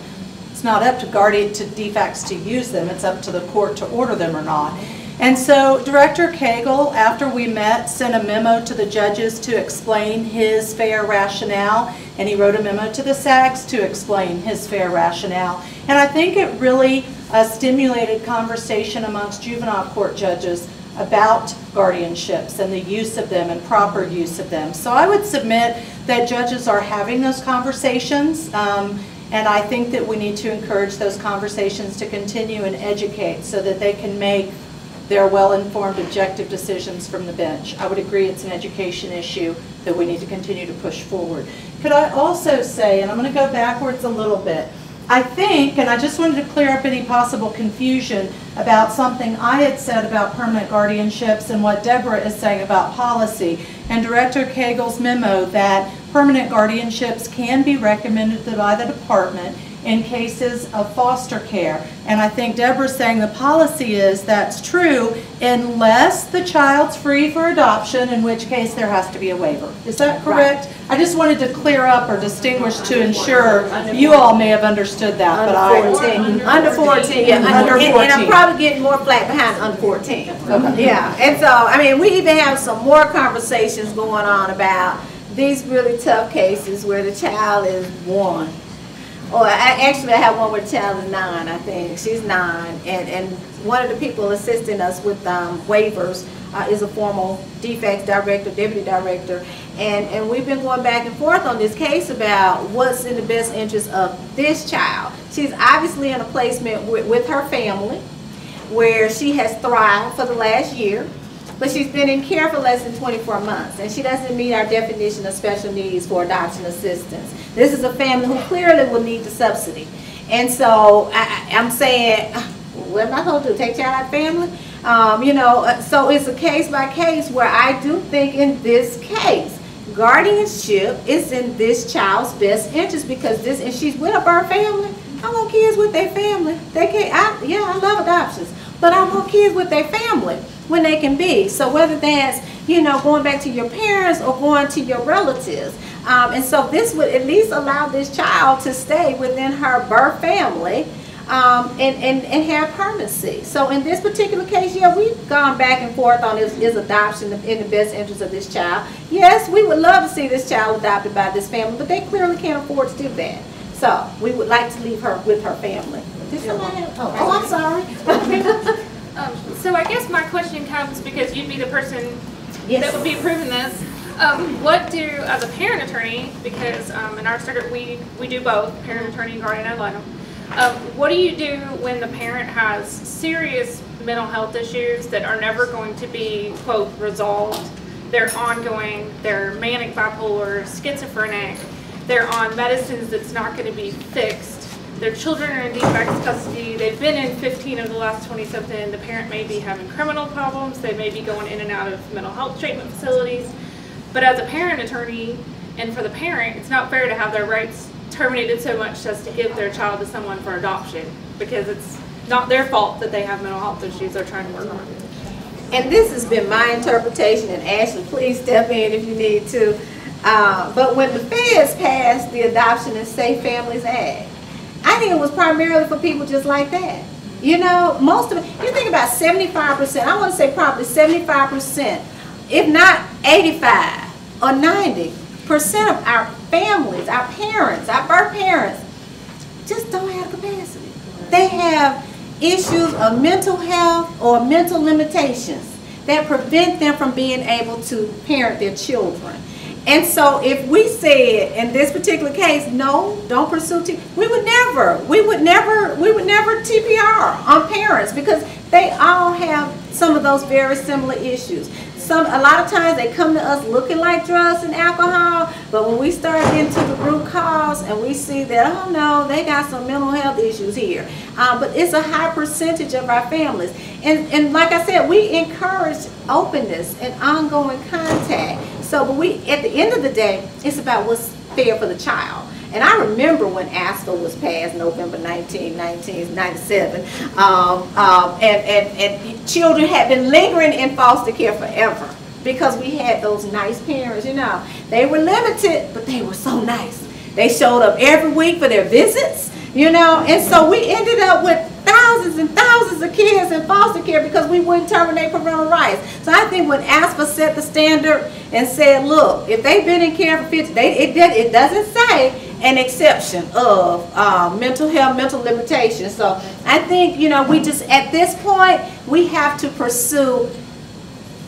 It's not up to DFACS to use them. It's up to the court to order them or not. And so Director Cagle, after we met, sent a memo to the judges to explain his fair rationale, and he wrote a memo to the SAGs to explain his fair rationale. And I think it really stimulated conversation amongst juvenile court judges about guardianships and the use of them and proper use of them. So I would submit that judges are having those conversations. And I think that we need to encourage those conversations to continue and educate so that they can make their well-informed, objective decisions from the bench. I would agree it's an education issue that we need to continue to push forward. Could I also say, and I'm going to go backwards a little bit, I think, and I just wanted to clear up any possible confusion about something I had said about permanent guardianships and what Deborah is saying about policy, and Director Cagle's memo that permanent guardianships can be recommended by the department in cases of foster care. And I think Deborah's saying the policy is that's true unless the child's free for adoption, in which case there has to be a waiver. Is that correct? Right. I just wanted to clear up or distinguish to ensure you all may have understood that. But Under 14. And I'm probably getting more flat behind under 14. Okay. Yeah, and so, I mean, we even have some more conversations going on about these really tough cases where the child is one. Or I have one with a child of 9, I think. She's 9, and one of the people assisting us with waivers is a formal DFACS director, deputy director, and we've been going back and forth on this case about what's in the best interest of this child. She's obviously in a placement with her family where she has thrived for the last year, but she's been in care for less than 24 months, and she doesn't meet our definition of special needs for adoption assistance. This is a family who clearly will need the subsidy. And so I'm saying, what am I supposed to do, take child out of family? You know, so it's a case by case where I do think in this case, guardianship is in this child's best interest because this, and she's with her family. I want kids with their family. They can't, I love adoptions, but I want kids with their family when they can be. So whether that's, you know, going back to your parents or going to your relatives. And so this would at least allow this child to stay within her birth family and have permanency. So in this particular case, yeah, we've gone back and forth on is adoption in the best interest of this child. Yes, we would love to see this child adopted by this family, but they clearly can't afford to do that. So we would like to leave her with her family. Did somebody have, I'm sorry. So I guess my question comes because you'd be the person that would be approving this. What do, as a parent attorney, because in our circuit we do both, parent attorney and guardian ad litem, what do you do when the parent has serious mental health issues that are never going to be, quote, resolved? They're ongoing, they're manic bipolar, schizophrenic, they're on medicines that's not going to be fixed. Their children are in DFACS custody. They've been in 15 of the last 20-something. The parent may be having criminal problems. They may be going in and out of mental health treatment facilities. But as a parent attorney and for the parent, it's not fair to have their rights terminated so much as to give their child to someone for adoption because it's not their fault that they have mental health issues they're trying to work on. And this has been my interpretation, and Ashley, please step in if you need to. But when the feds passed the Adoption and Safe Families Act, I think it was primarily for people just like that. You know, most of it, you think about 75%, I want to say probably 75%, if not 85 or 90% of our families, our parents, our birth parents, just don't have capacity. They have issues of mental health or mental limitations that prevent them from being able to parent their children. And so if we said in this particular case, no, don't pursue TPR, we would never TPR on parents because they all have some of those very similar issues. A lot of times they come to us looking like drugs and alcohol, but when we start getting to the root cause and we see that, oh no, they got some mental health issues here. But it's a high percentage of our families. And like I said, we encourage openness and ongoing contact. So, but at the end of the day, it's about what's fair for the child. And I remember when ASFA was passed, November 19, 1997, and children had been lingering in foster care forever because we had those nice parents, you know. They were limited, but they were so nice. They showed up every week for their visits, you know, and so we ended up with thousands and thousands of kids in foster care because we wouldn't terminate parental rights. So I think when ASFA set the standard and said, look, if they've been in care for 50, it doesn't say an exception of mental health, mental limitations. So I think, you know, we just, at this point, we have to pursue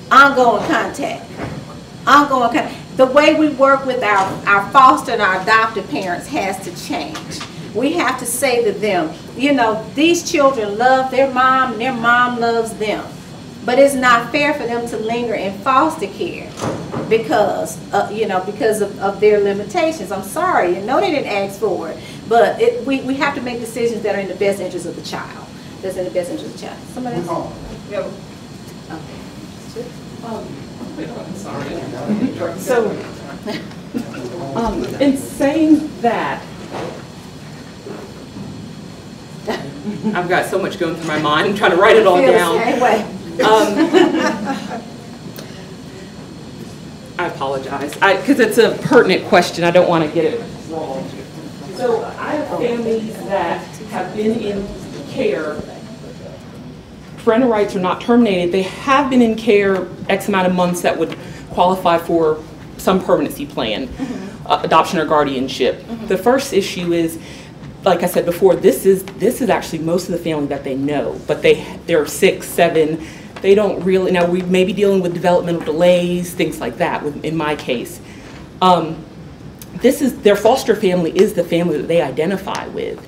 ongoing contact. Ongoing contact. The way we work with our foster and our adoptive parents has to change. We have to say to them, you know, these children love their mom and their mom loves them. But it's not fair for them to linger in foster care because of their limitations. I'm sorry, you know they didn't ask for it. But it, we have to make decisions that are in the best interest of the child. That's in the best interest of the child. Somebody else? Yeah. Okay. Sorry. So, in saying that, I've got so much going through my mind. I'm trying to write it all down. I apologize, because it's a pertinent question. I don't want to get it wrong. So I have families that have been in care. Parental rights are not terminated. They have been in care X amount of months that would qualify for some permanency plan, adoption or guardianship. The first issue is, like I said before, this is actually most of the family that they know, but they're 6, 7. They don't really. Now we may be dealing with developmental delays, things like that. In my case, this is their foster family is the family that they identify with,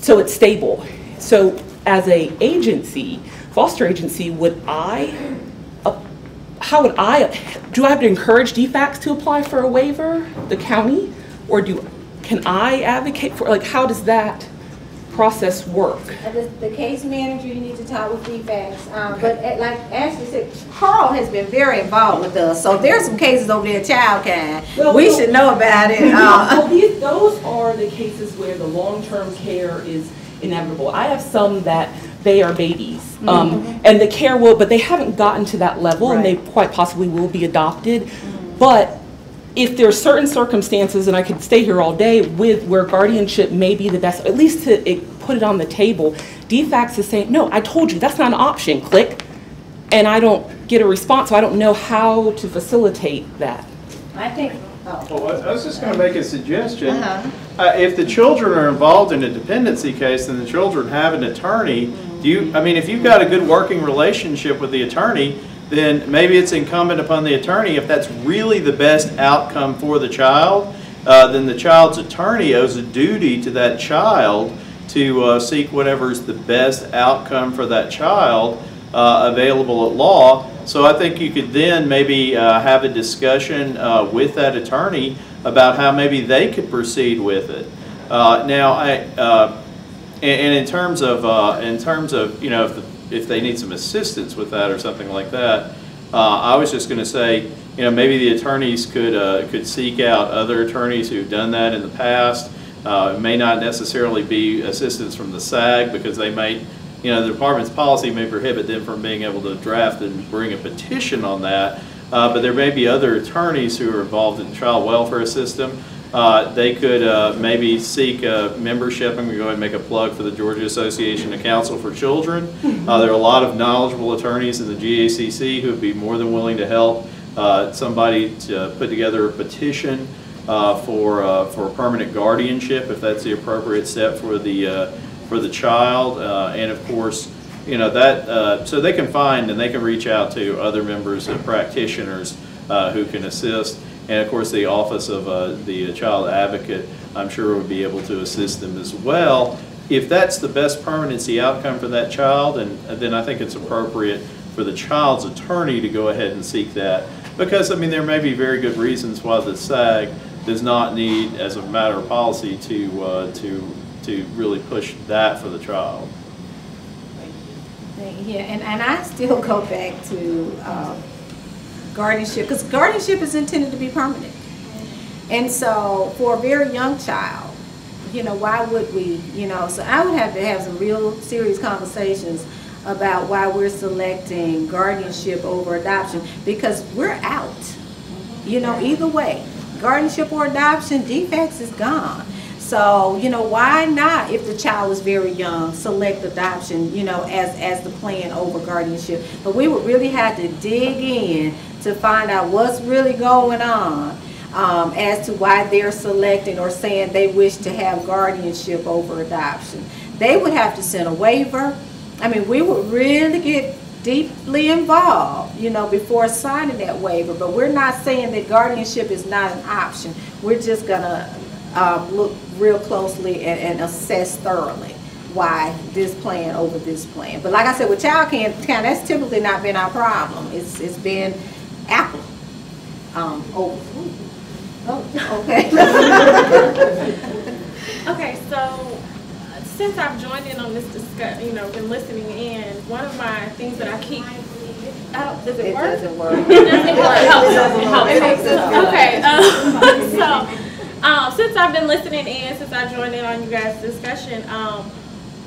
so it's stable. So as a agency, foster agency, do I have to encourage DFACS to apply for a waiver, the county, or do? Can I advocate for, like, how does that process work? The case manager, you need to talk with DFACS. Okay. But like Ashley said, Carl has been very involved with us. So there's some cases over there, ChildKind. Well, we should know about it. Those are the cases where the long-term care is inevitable. I have some that they are babies, and the care will, but they haven't gotten to that level, right. And they quite possibly will be adopted. But if there are certain circumstances, and I could stay here all day, with where guardianship may be the best, at least to put it on the table, DFACS is saying, no, I told you, that's not an option, click. And I don't get a response, so I don't know how to facilitate that. I think. Well, I was just going to make a suggestion. If the children are involved in a dependency case and the children have an attorney, I mean, if you've got a good working relationship with the attorney, then maybe it's incumbent upon the attorney, if that's really the best outcome for the child, then the child's attorney owes a duty to that child to seek whatever is the best outcome for that child available at law. So I think you could then maybe have a discussion with that attorney about how maybe they could proceed with it. And in terms of, you know, if they need some assistance with that or something like that, I was just going to say, you know, maybe the attorneys could seek out other attorneys who've done that in the past. It may not necessarily be assistance from the SAG, because they might, you know, the department's policy may prohibit them from being able to draft and bring a petition on that. But there may be other attorneys who are involved in the child welfare system. They could maybe seek membership. I'm going to go ahead and make a plug for the Georgia Association of Council for Children. There are a lot of knowledgeable attorneys in the GACC who would be more than willing to help somebody to put together a petition for permanent guardianship, if that's the appropriate step for the child. And of course, you know, that so they can find and they can reach out to other members and practitioners who can assist. And of course, the Office of the Child Advocate, I'm sure, would be able to assist them as well. If that's the best permanency outcome for that child, and then I think it's appropriate for the child's attorney to go ahead and seek that. Because, I mean, there may be very good reasons why the SAG does not need, as a matter of policy, to really push that for the child. Yeah, and I still go back to guardianship, because guardianship is intended to be permanent. And so for a very young child, you know, why would we, you know, so I would have to have some real serious conversations about why we're selecting guardianship over adoption, because we're out, you know, either way, guardianship or adoption, DFACS is gone. So, you know, why not, if the child is very young, select adoption, you know, as the plan over guardianship. But we would really have to dig in to find out what's really going on as to why they're selecting or saying they wish to have guardianship over adoption. They would have to send a waiver. I mean, we would really get deeply involved, you know, before signing that waiver. But we're not saying that guardianship is not an option. We're just going to look real closely and assess thoroughly why this plan over this plan. But like I said, with ChildKind, that's typically not been our problem. It's been APLA. Okay. Okay, so since I've joined in on this discussion, been listening in, one of my things that I keep, It doesn't work. Okay, so since I've been listening in, since I joined in on you guys' discussion,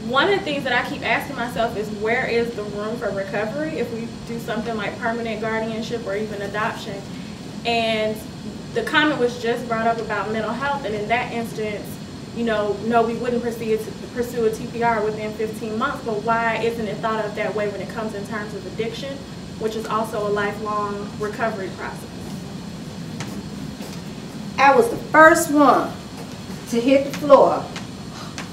one of the things that I keep asking myself is where is the room for recovery if we do something like permanent guardianship or even adoption? And the comment was just brought up about mental health, and in that instance, no, we wouldn't pursue a TPR within 15 months, but why isn't it thought of that way when it comes in terms of addiction, which is also a lifelong recovery process? I was the first one to hit the floor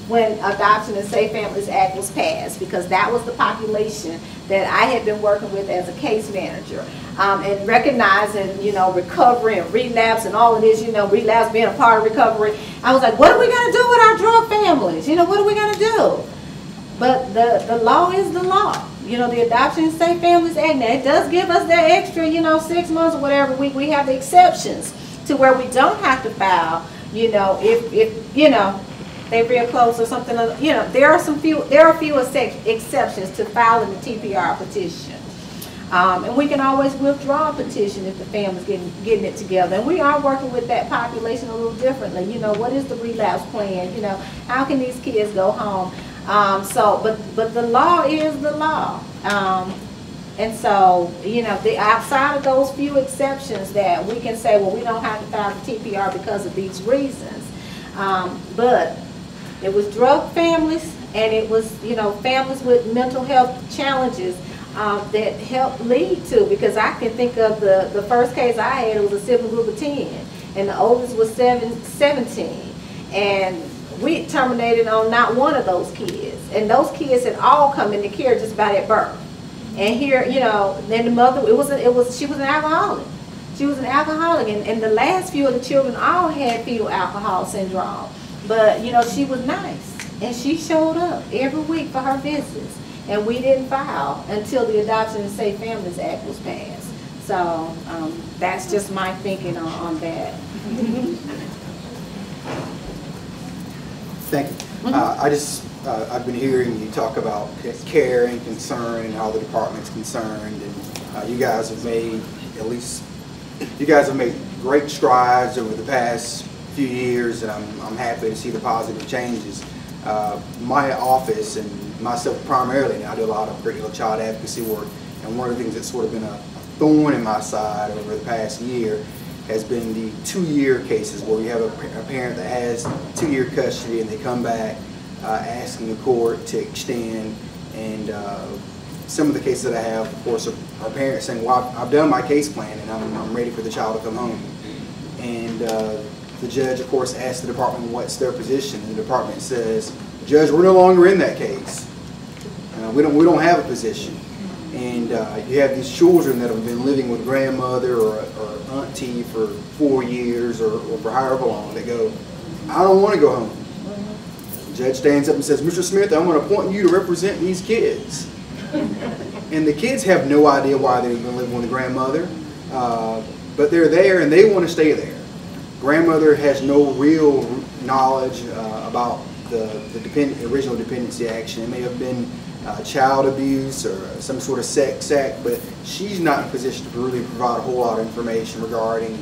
when Adoption and Safe Families Act was passed, because that was the population that I had been working with as a case manager. And recognizing, recovery and relapse and all of this, relapse being a part of recovery. I was like, what are we going to do with our drug families? What are we going to do? But the law is the law. The Adoption and Safe Families Act, now it does give us that extra, 6 months or whatever. We have the exceptions to where we don't have to file, if they rear-close or something. There are a few exceptions to filing the TPR petition. And we can always withdraw a petition if the family's getting it together. And we are working with that population a little differently. What is the relapse plan? How can these kids go home? But the law is the law. And so, outside of those few exceptions that we can say, well, we don't have to file the TPR because of these reasons. But it was drug families, and it was, families with mental health challenges that helped lead to, because I can think of the first case I had, it was a sibling group of 10, and the oldest was 17, and we terminated on not one of those kids, and those kids had all come into care just about at birth. And here, then the mother, she was an alcoholic. She was an alcoholic, and the last few of the children all had fetal alcohol syndrome, but she was nice, and she showed up every week for her visits. And we didn't file until the Adoption and Safe Families Act was passed. So that's just my thinking on that. Thank you. Mm-hmm. I've been hearing you talk about care and concern and how the department's concerned, and you guys have made great strides over the past few years, and I'm happy to see the positive changes. My office and myself primarily, and I do a lot of critical child advocacy work, and one of the things that's sort of been a thorn in my side over the past year has been the 2-year cases where you have a parent that has 2-year custody and they come back asking the court to extend, and some of the cases that I have, of course, are parents saying, well, I've done my case plan and I'm ready for the child to come home. And the judge, of course, asks the department what's their position, and the department says, Judge, we're no longer in that case. We don't have a position. And you have these children that have been living with grandmother or auntie for 4 years or for however long. They go, I don't want to go home. The judge stands up and says, Mr. Smith, I'm going to appoint you to represent these kids. And the kids have no idea why they've been living with the grandmother, but they're there and they want to stay there. Grandmother has no real knowledge about the original dependency action. It may have been child abuse or some sort of sex act, but she's not in a position to really provide a whole lot of information regarding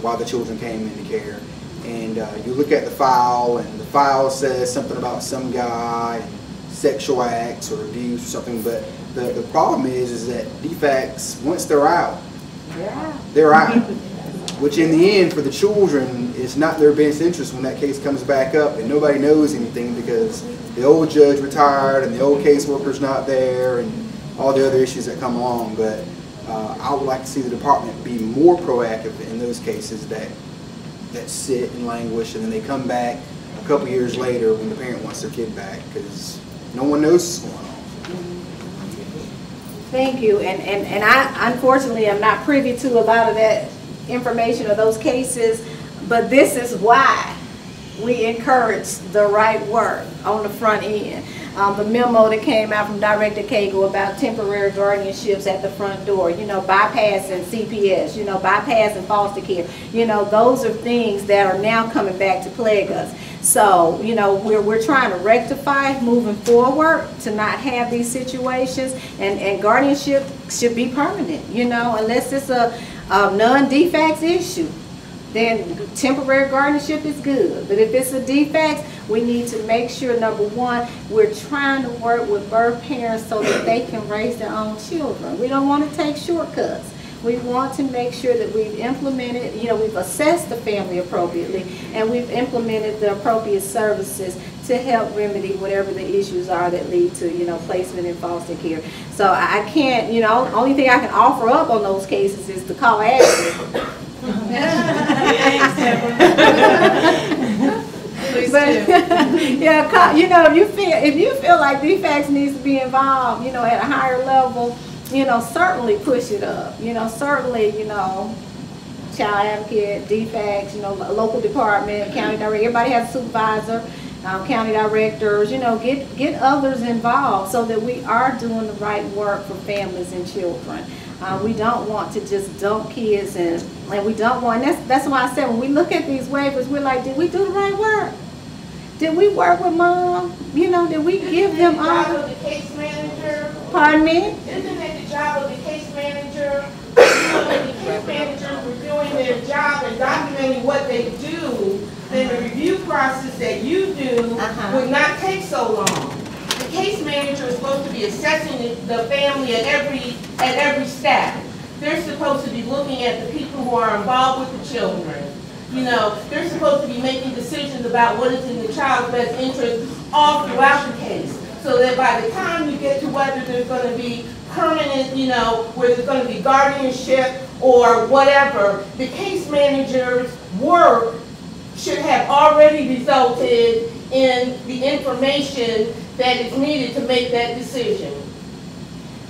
why the children came into care. And you look at the file, and the file says something about some guy, and sexual acts or abuse or something, but the problem is that DFACS, once they're out, yeah, they're out. Which in the end, for the children, it's not their best interest when that case comes back up and nobody knows anything because the old judge retired and the old caseworker's not there and all the other issues that come along. But I would like to see the department be more proactive in those cases that sit and languish, and then they come back a couple years later when the parent wants their kid back because no one knows what's going on. Thank you, and I unfortunately am not privy to a lot of that information of those cases, but this is why we encourage the right work on the front end. The memo that came out from Director Cagle about temporary guardianships at the front door, bypassing CPS, bypassing foster care, those are things that are now coming back to plague us. So, you know, we're trying to rectify moving forward to not have these situations, and guardianship should be permanent, you know, unless it's a non-DFACS issue. Then temporary guardianship is good. But if it's a DFACS, we need to make sure, number one, we're trying to work with birth parents so that they can raise their own children. We don't want to take shortcuts. We want to make sure that we've implemented, you know, we've assessed the family appropriately, and we've implemented the appropriate services to help remedy whatever the issues are that lead to, you know, placement in foster care. So I can't, you know, only thing I can offer up on those cases is to call Ashley. But, you know, if you feel like DFACS needs to be involved, you know, at a higher level, you know, certainly push it up. You know, certainly, you know, child advocate, DFACS, you know, local department, county director, everybody has a supervisor, county directors, you know, get others involved so that we are doing the right work for families and children. We don't want to just dump kids, and we don't want, and that's why I said when we look at these waivers, we're like, did we do the right work? Did we work with mom? You know, did we give them all? Pardon me? Isn't it the job of the case manager? You know, the case managers were doing their job and documenting what they do, then the review process that you do would not take so long. The case manager is supposed to be assessing the family at every step. They're supposed to be looking at the people who are involved with the children. You know, they're supposed to be making decisions about what is in the child's best interest all throughout the case. So that by the time you get to whether there's going to be permanent, you know, where there's going to be guardianship or whatever, the case manager's work should have already resulted in the information that is needed to make that decision.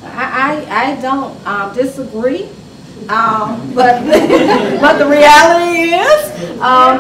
I don't disagree. But the reality is,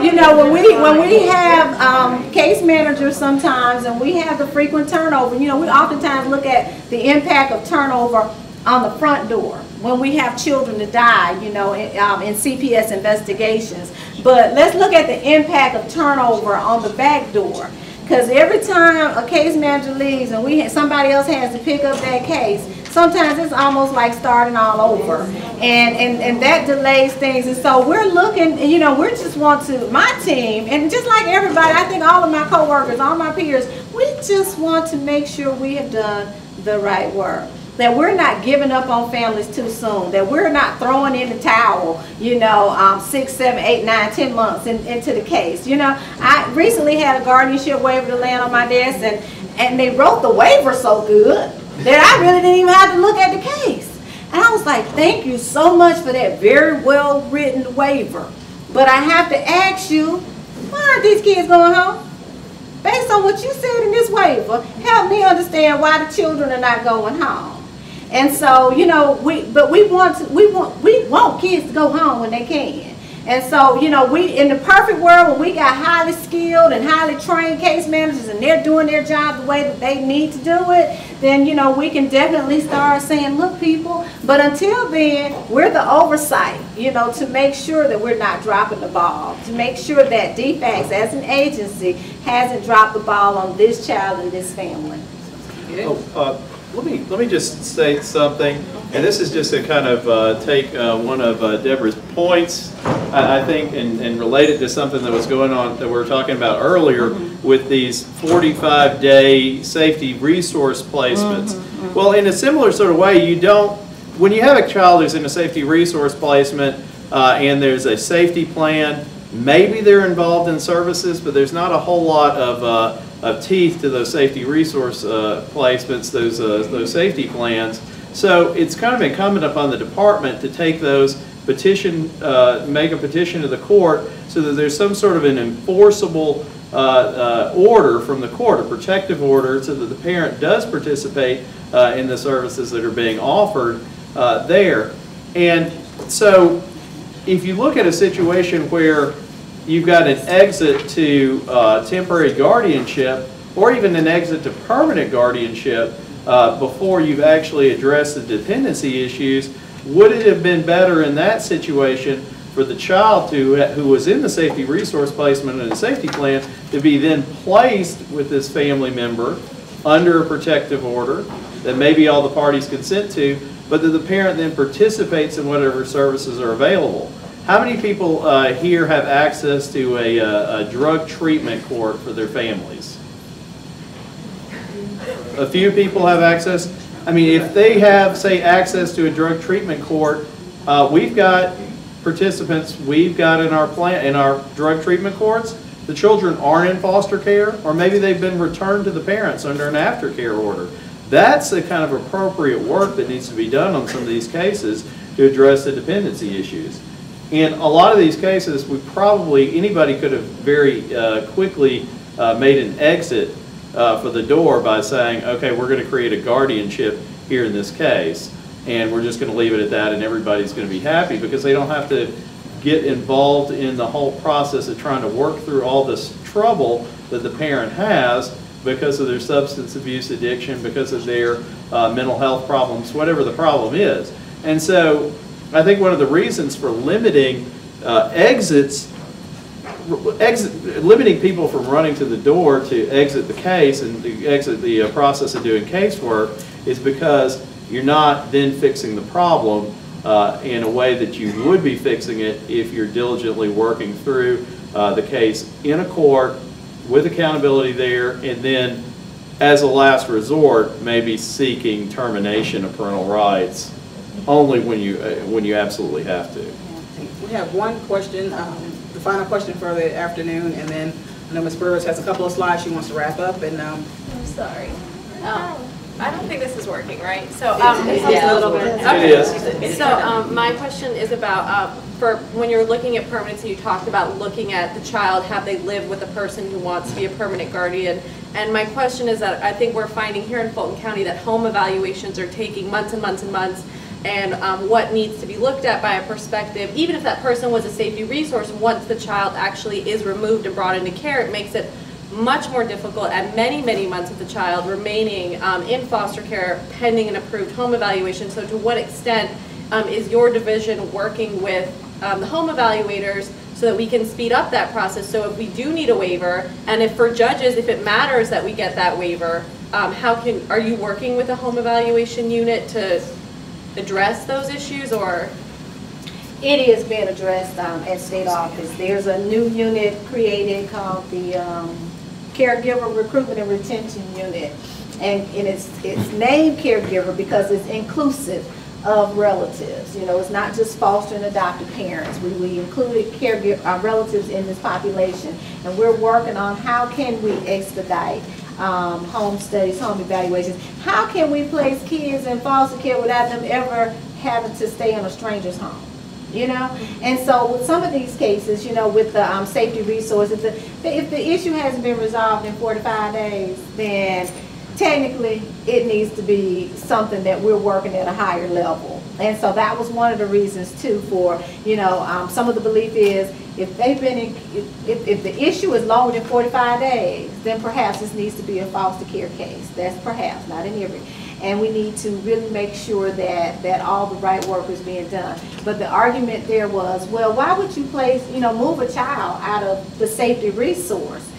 you know, when we have case managers sometimes, and we have the frequent turnover, you know, we oftentimes look at the impact of turnover on the front door when we have children that die, you know, in CPS investigations. But let's look at the impact of turnover on the back door, because every time a case manager leaves and somebody else has to pick up that case, sometimes it's almost like starting all over, and that delays things. And so we're looking, you know, we just want to, my team, and just like everybody, I think all of my coworkers, all my peers, we just want to make sure we have done the right work, that we're not giving up on families too soon, that we're not throwing in the towel, you know, 6, 7, 8, 9, 10 months into the case. You know, I recently had a guardianship waiver to land on my desk, and they wrote the waiver so good that I really didn't even have to look at the case. And I was like, thank you so much for that very well written waiver. But I have to ask you, why aren't these kids going home? Based on what you said in this waiver, help me understand why the children are not going home. And so, you know, we want kids to go home when they can. And so, you know, we, in the perfect world when we got highly skilled and highly trained case managers and they're doing their job the way that they need to do it, then, you know, we can definitely start saying, look, people, but until then, we're the oversight, you know, to make sure that we're not dropping the ball, to make sure that DFACS as an agency hasn't dropped the ball on this child and this family. Oh, let me just say something, and this is just to kind of take one of Deborah's points, I think, and relate it to something that was going on that we were talking about earlier with these 45-day safety resource placements. Well, in a similar sort of way, you don't, when you have a child who's in a safety resource placement and there's a safety plan, maybe they're involved in services, but there's not a whole lot of teeth to those safety resource placements, those safety plans. So it's kind of incumbent upon the department to take those, make a petition to the court so that there's some sort of an enforceable order from the court, a protective order, so that the parent does participate in the services that are being offered there. And so if you look at a situation where you've got an exit to temporary guardianship or even an exit to permanent guardianship before you've actually addressed the dependency issues, would it have been better in that situation for the child who was in the safety resource placement and the safety plan to be then placed with this family member under a protective order that maybe all the parties consent to, but that the parent then participates in whatever services are available. How many people here have access to a drug treatment court for their families? A few people have access. I mean, if they have, say, access to a drug treatment court, we've got participants we've got in our plan, in our drug treatment courts. The children aren't in foster care, or maybe they've been returned to the parents under an aftercare order. That's the kind of appropriate work that needs to be done on some of these cases to address the dependency issues. In a lot of these cases, we probably, anybody could have very quickly made an exit for the door by saying, okay, we're going to create a guardianship here in this case, and we're just going to leave it at that, and everybody's going to be happy because they don't have to get involved in the whole process of trying to work through all this trouble that the parent has because of their substance abuse addiction, because of their mental health problems, whatever the problem is. And so I think one of the reasons for limiting limiting people from running to the door to exit the case and to exit the process of doing casework is because you're not then fixing the problem in a way that you would be fixing it if you're diligently working through the case in a court with accountability there, and then as a last resort maybe seeking termination of parental rights only when you absolutely have to. We have one question, the final question for the afternoon, and then I know Ms. Burrus has a couple of slides she wants to wrap up. And I'm sorry. I don't think this is working, right? So it is a little bit. Okay. It is. So my question is about for when you're looking at permanency, you talked about looking at the child, have they lived with a person who wants to be a permanent guardian? And my question is that I think we're finding here in Fulton County that home evaluations are taking months and months and months, and what needs to be looked at by a perspective, even if that person was a safety resource, once the child actually is removed and brought into care, it makes it much more difficult at many, many months of the child remaining in foster care pending an approved home evaluation. So to what extent is your division working with the home evaluators so that we can speed up that process? So if we do need a waiver, and if for judges, if it matters that we get that waiver, are you working with the home evaluation unit to address those issues, or? It is being addressed at state office. There's a new unit created called the Caregiver Recruitment and Retention Unit, and it's named Caregiver because it's inclusive of relatives. You know, it's not just foster and adoptive parents. We included caregiver relatives in this population, and we're working on how can we expedite home studies, home evaluations. How can we place kids in foster care without them ever having to stay in a stranger's home? You know, and so with some of these cases, you know, with the safety resources, if the issue hasn't been resolved in 4 to 5 days, then technically it needs to be something that we're working at a higher level. And so that was one of the reasons too for, you know, some of the belief is if they've been in, if the issue is longer than 45 days, then perhaps this needs to be a foster care case. That's perhaps, not in every. And we need to really make sure that, all the right work is being done. But the argument there was, well, why would you place, you know, move a child out of the safety resource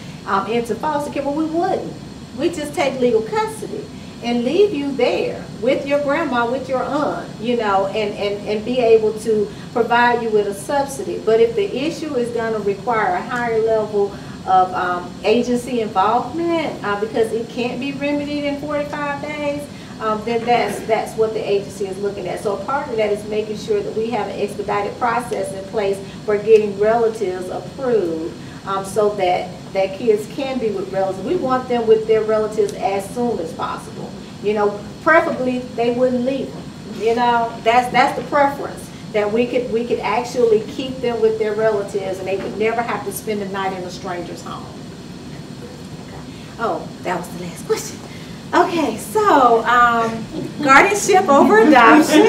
into foster care? Well, we wouldn't. We just take legal custody and leave you there with your grandma, with your aunt, you know, and be able to provide you with a subsidy. But if the issue is going to require a higher level of agency involvement because it can't be remedied in 45 days, then that's what the agency is looking at. So part of that is making sure that we have an expedited process in place for getting relatives approved so that, kids can be with relatives. We want them with their relatives as soon as possible. You know, preferably they wouldn't leave them. You know, that's the preference, that we could actually keep them with their relatives and they would never have to spend the night in a stranger's home. Oh, that was the last question. Okay, so guardianship over adoption.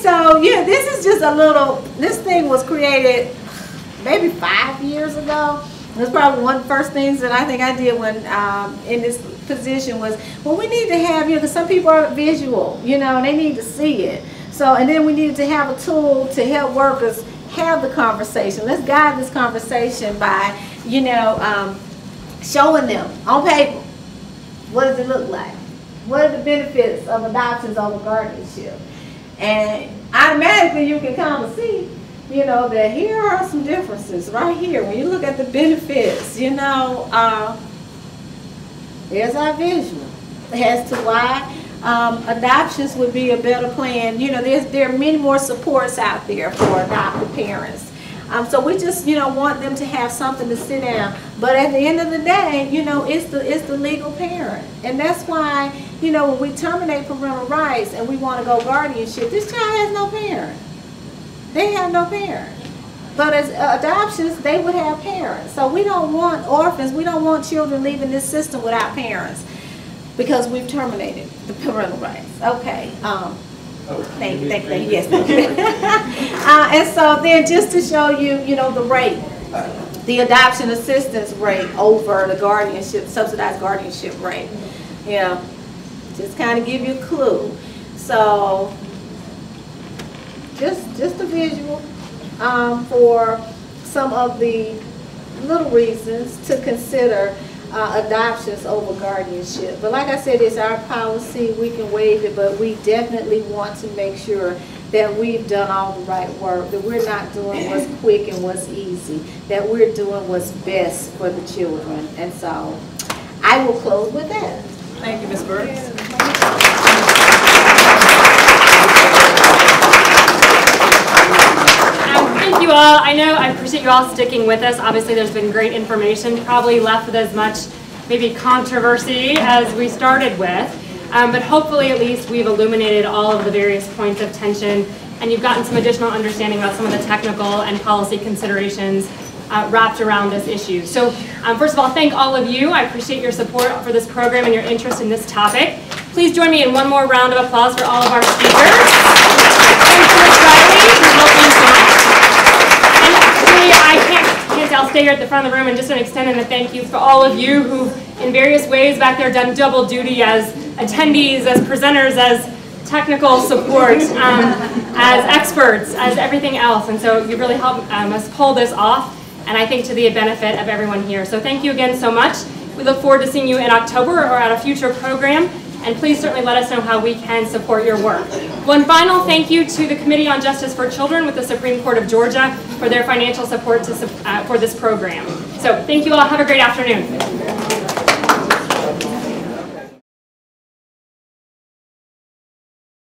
So yeah, this is just a little, this thing was created maybe 5 years ago. It was probably one of the first things that I think I did when in this position was, well, we need to have, you know, because some people are visual, you know, and they need to see it. So, and then we needed to have a tool to help workers have the conversation. Let's guide this conversation by, you know, showing them on paper, what does it look like? What are the benefits of adoptions over guardianship? And automatically you can kind of see, you know, that here are some differences right here. When you look at the benefits, you know, there's our vision as to why adoptions would be a better plan. You know, there are many more supports out there for adoptive parents. So we just, you know, want them to have something to sit down. But at the end of the day, you know, it's the legal parent. And that's why, you know, when we terminate parental rights and we want to go guardianship, this child has no parent. They have no parent. But as adoptions, they would have parents. So we don't want orphans, we don't want children leaving this system without parents because we've terminated the parental rights. Okay. Thank you. Yes. And so then just to show you, you know, the rate, the adoption assistance rate over the guardianship, subsidized guardianship rate. Yeah. Just kind of give you a clue. So just a visual for some of the little reasons to consider adoptions over guardianship. But like I said, it's our policy. We can waive it, but we definitely want to make sure that we've done all the right work, that we're not doing what's quick and what's easy, that we're doing what's best for the children. And so I will close with that. Thank you, Ms. Burrus. Thank you all. I know I appreciate you all sticking with us. Obviously, there's been great information, probably left with as much maybe controversy as we started with, but hopefully at least we've illuminated all of the various points of tension and you've gotten some additional understanding about some of the technical and policy considerations wrapped around this issue. So first of all, thank all of you. I appreciate your support for this program and your interest in this topic. Please join me in one more round of applause for all of our speakers. I'll stay here at the front of the room and just extend a thank you for all of you who've in various ways back there done double duty as attendees, as presenters, as technical support, as experts, as everything else. And so you really helped us pull this off, and I think to the benefit of everyone here. So thank you again so much. We look forward to seeing you in October or at a future program, and please certainly let us know how we can support your work. One final thank you to the Committee on Justice for Children with the Supreme Court of Georgia for their financial support for this program. So thank you all. Have a great afternoon.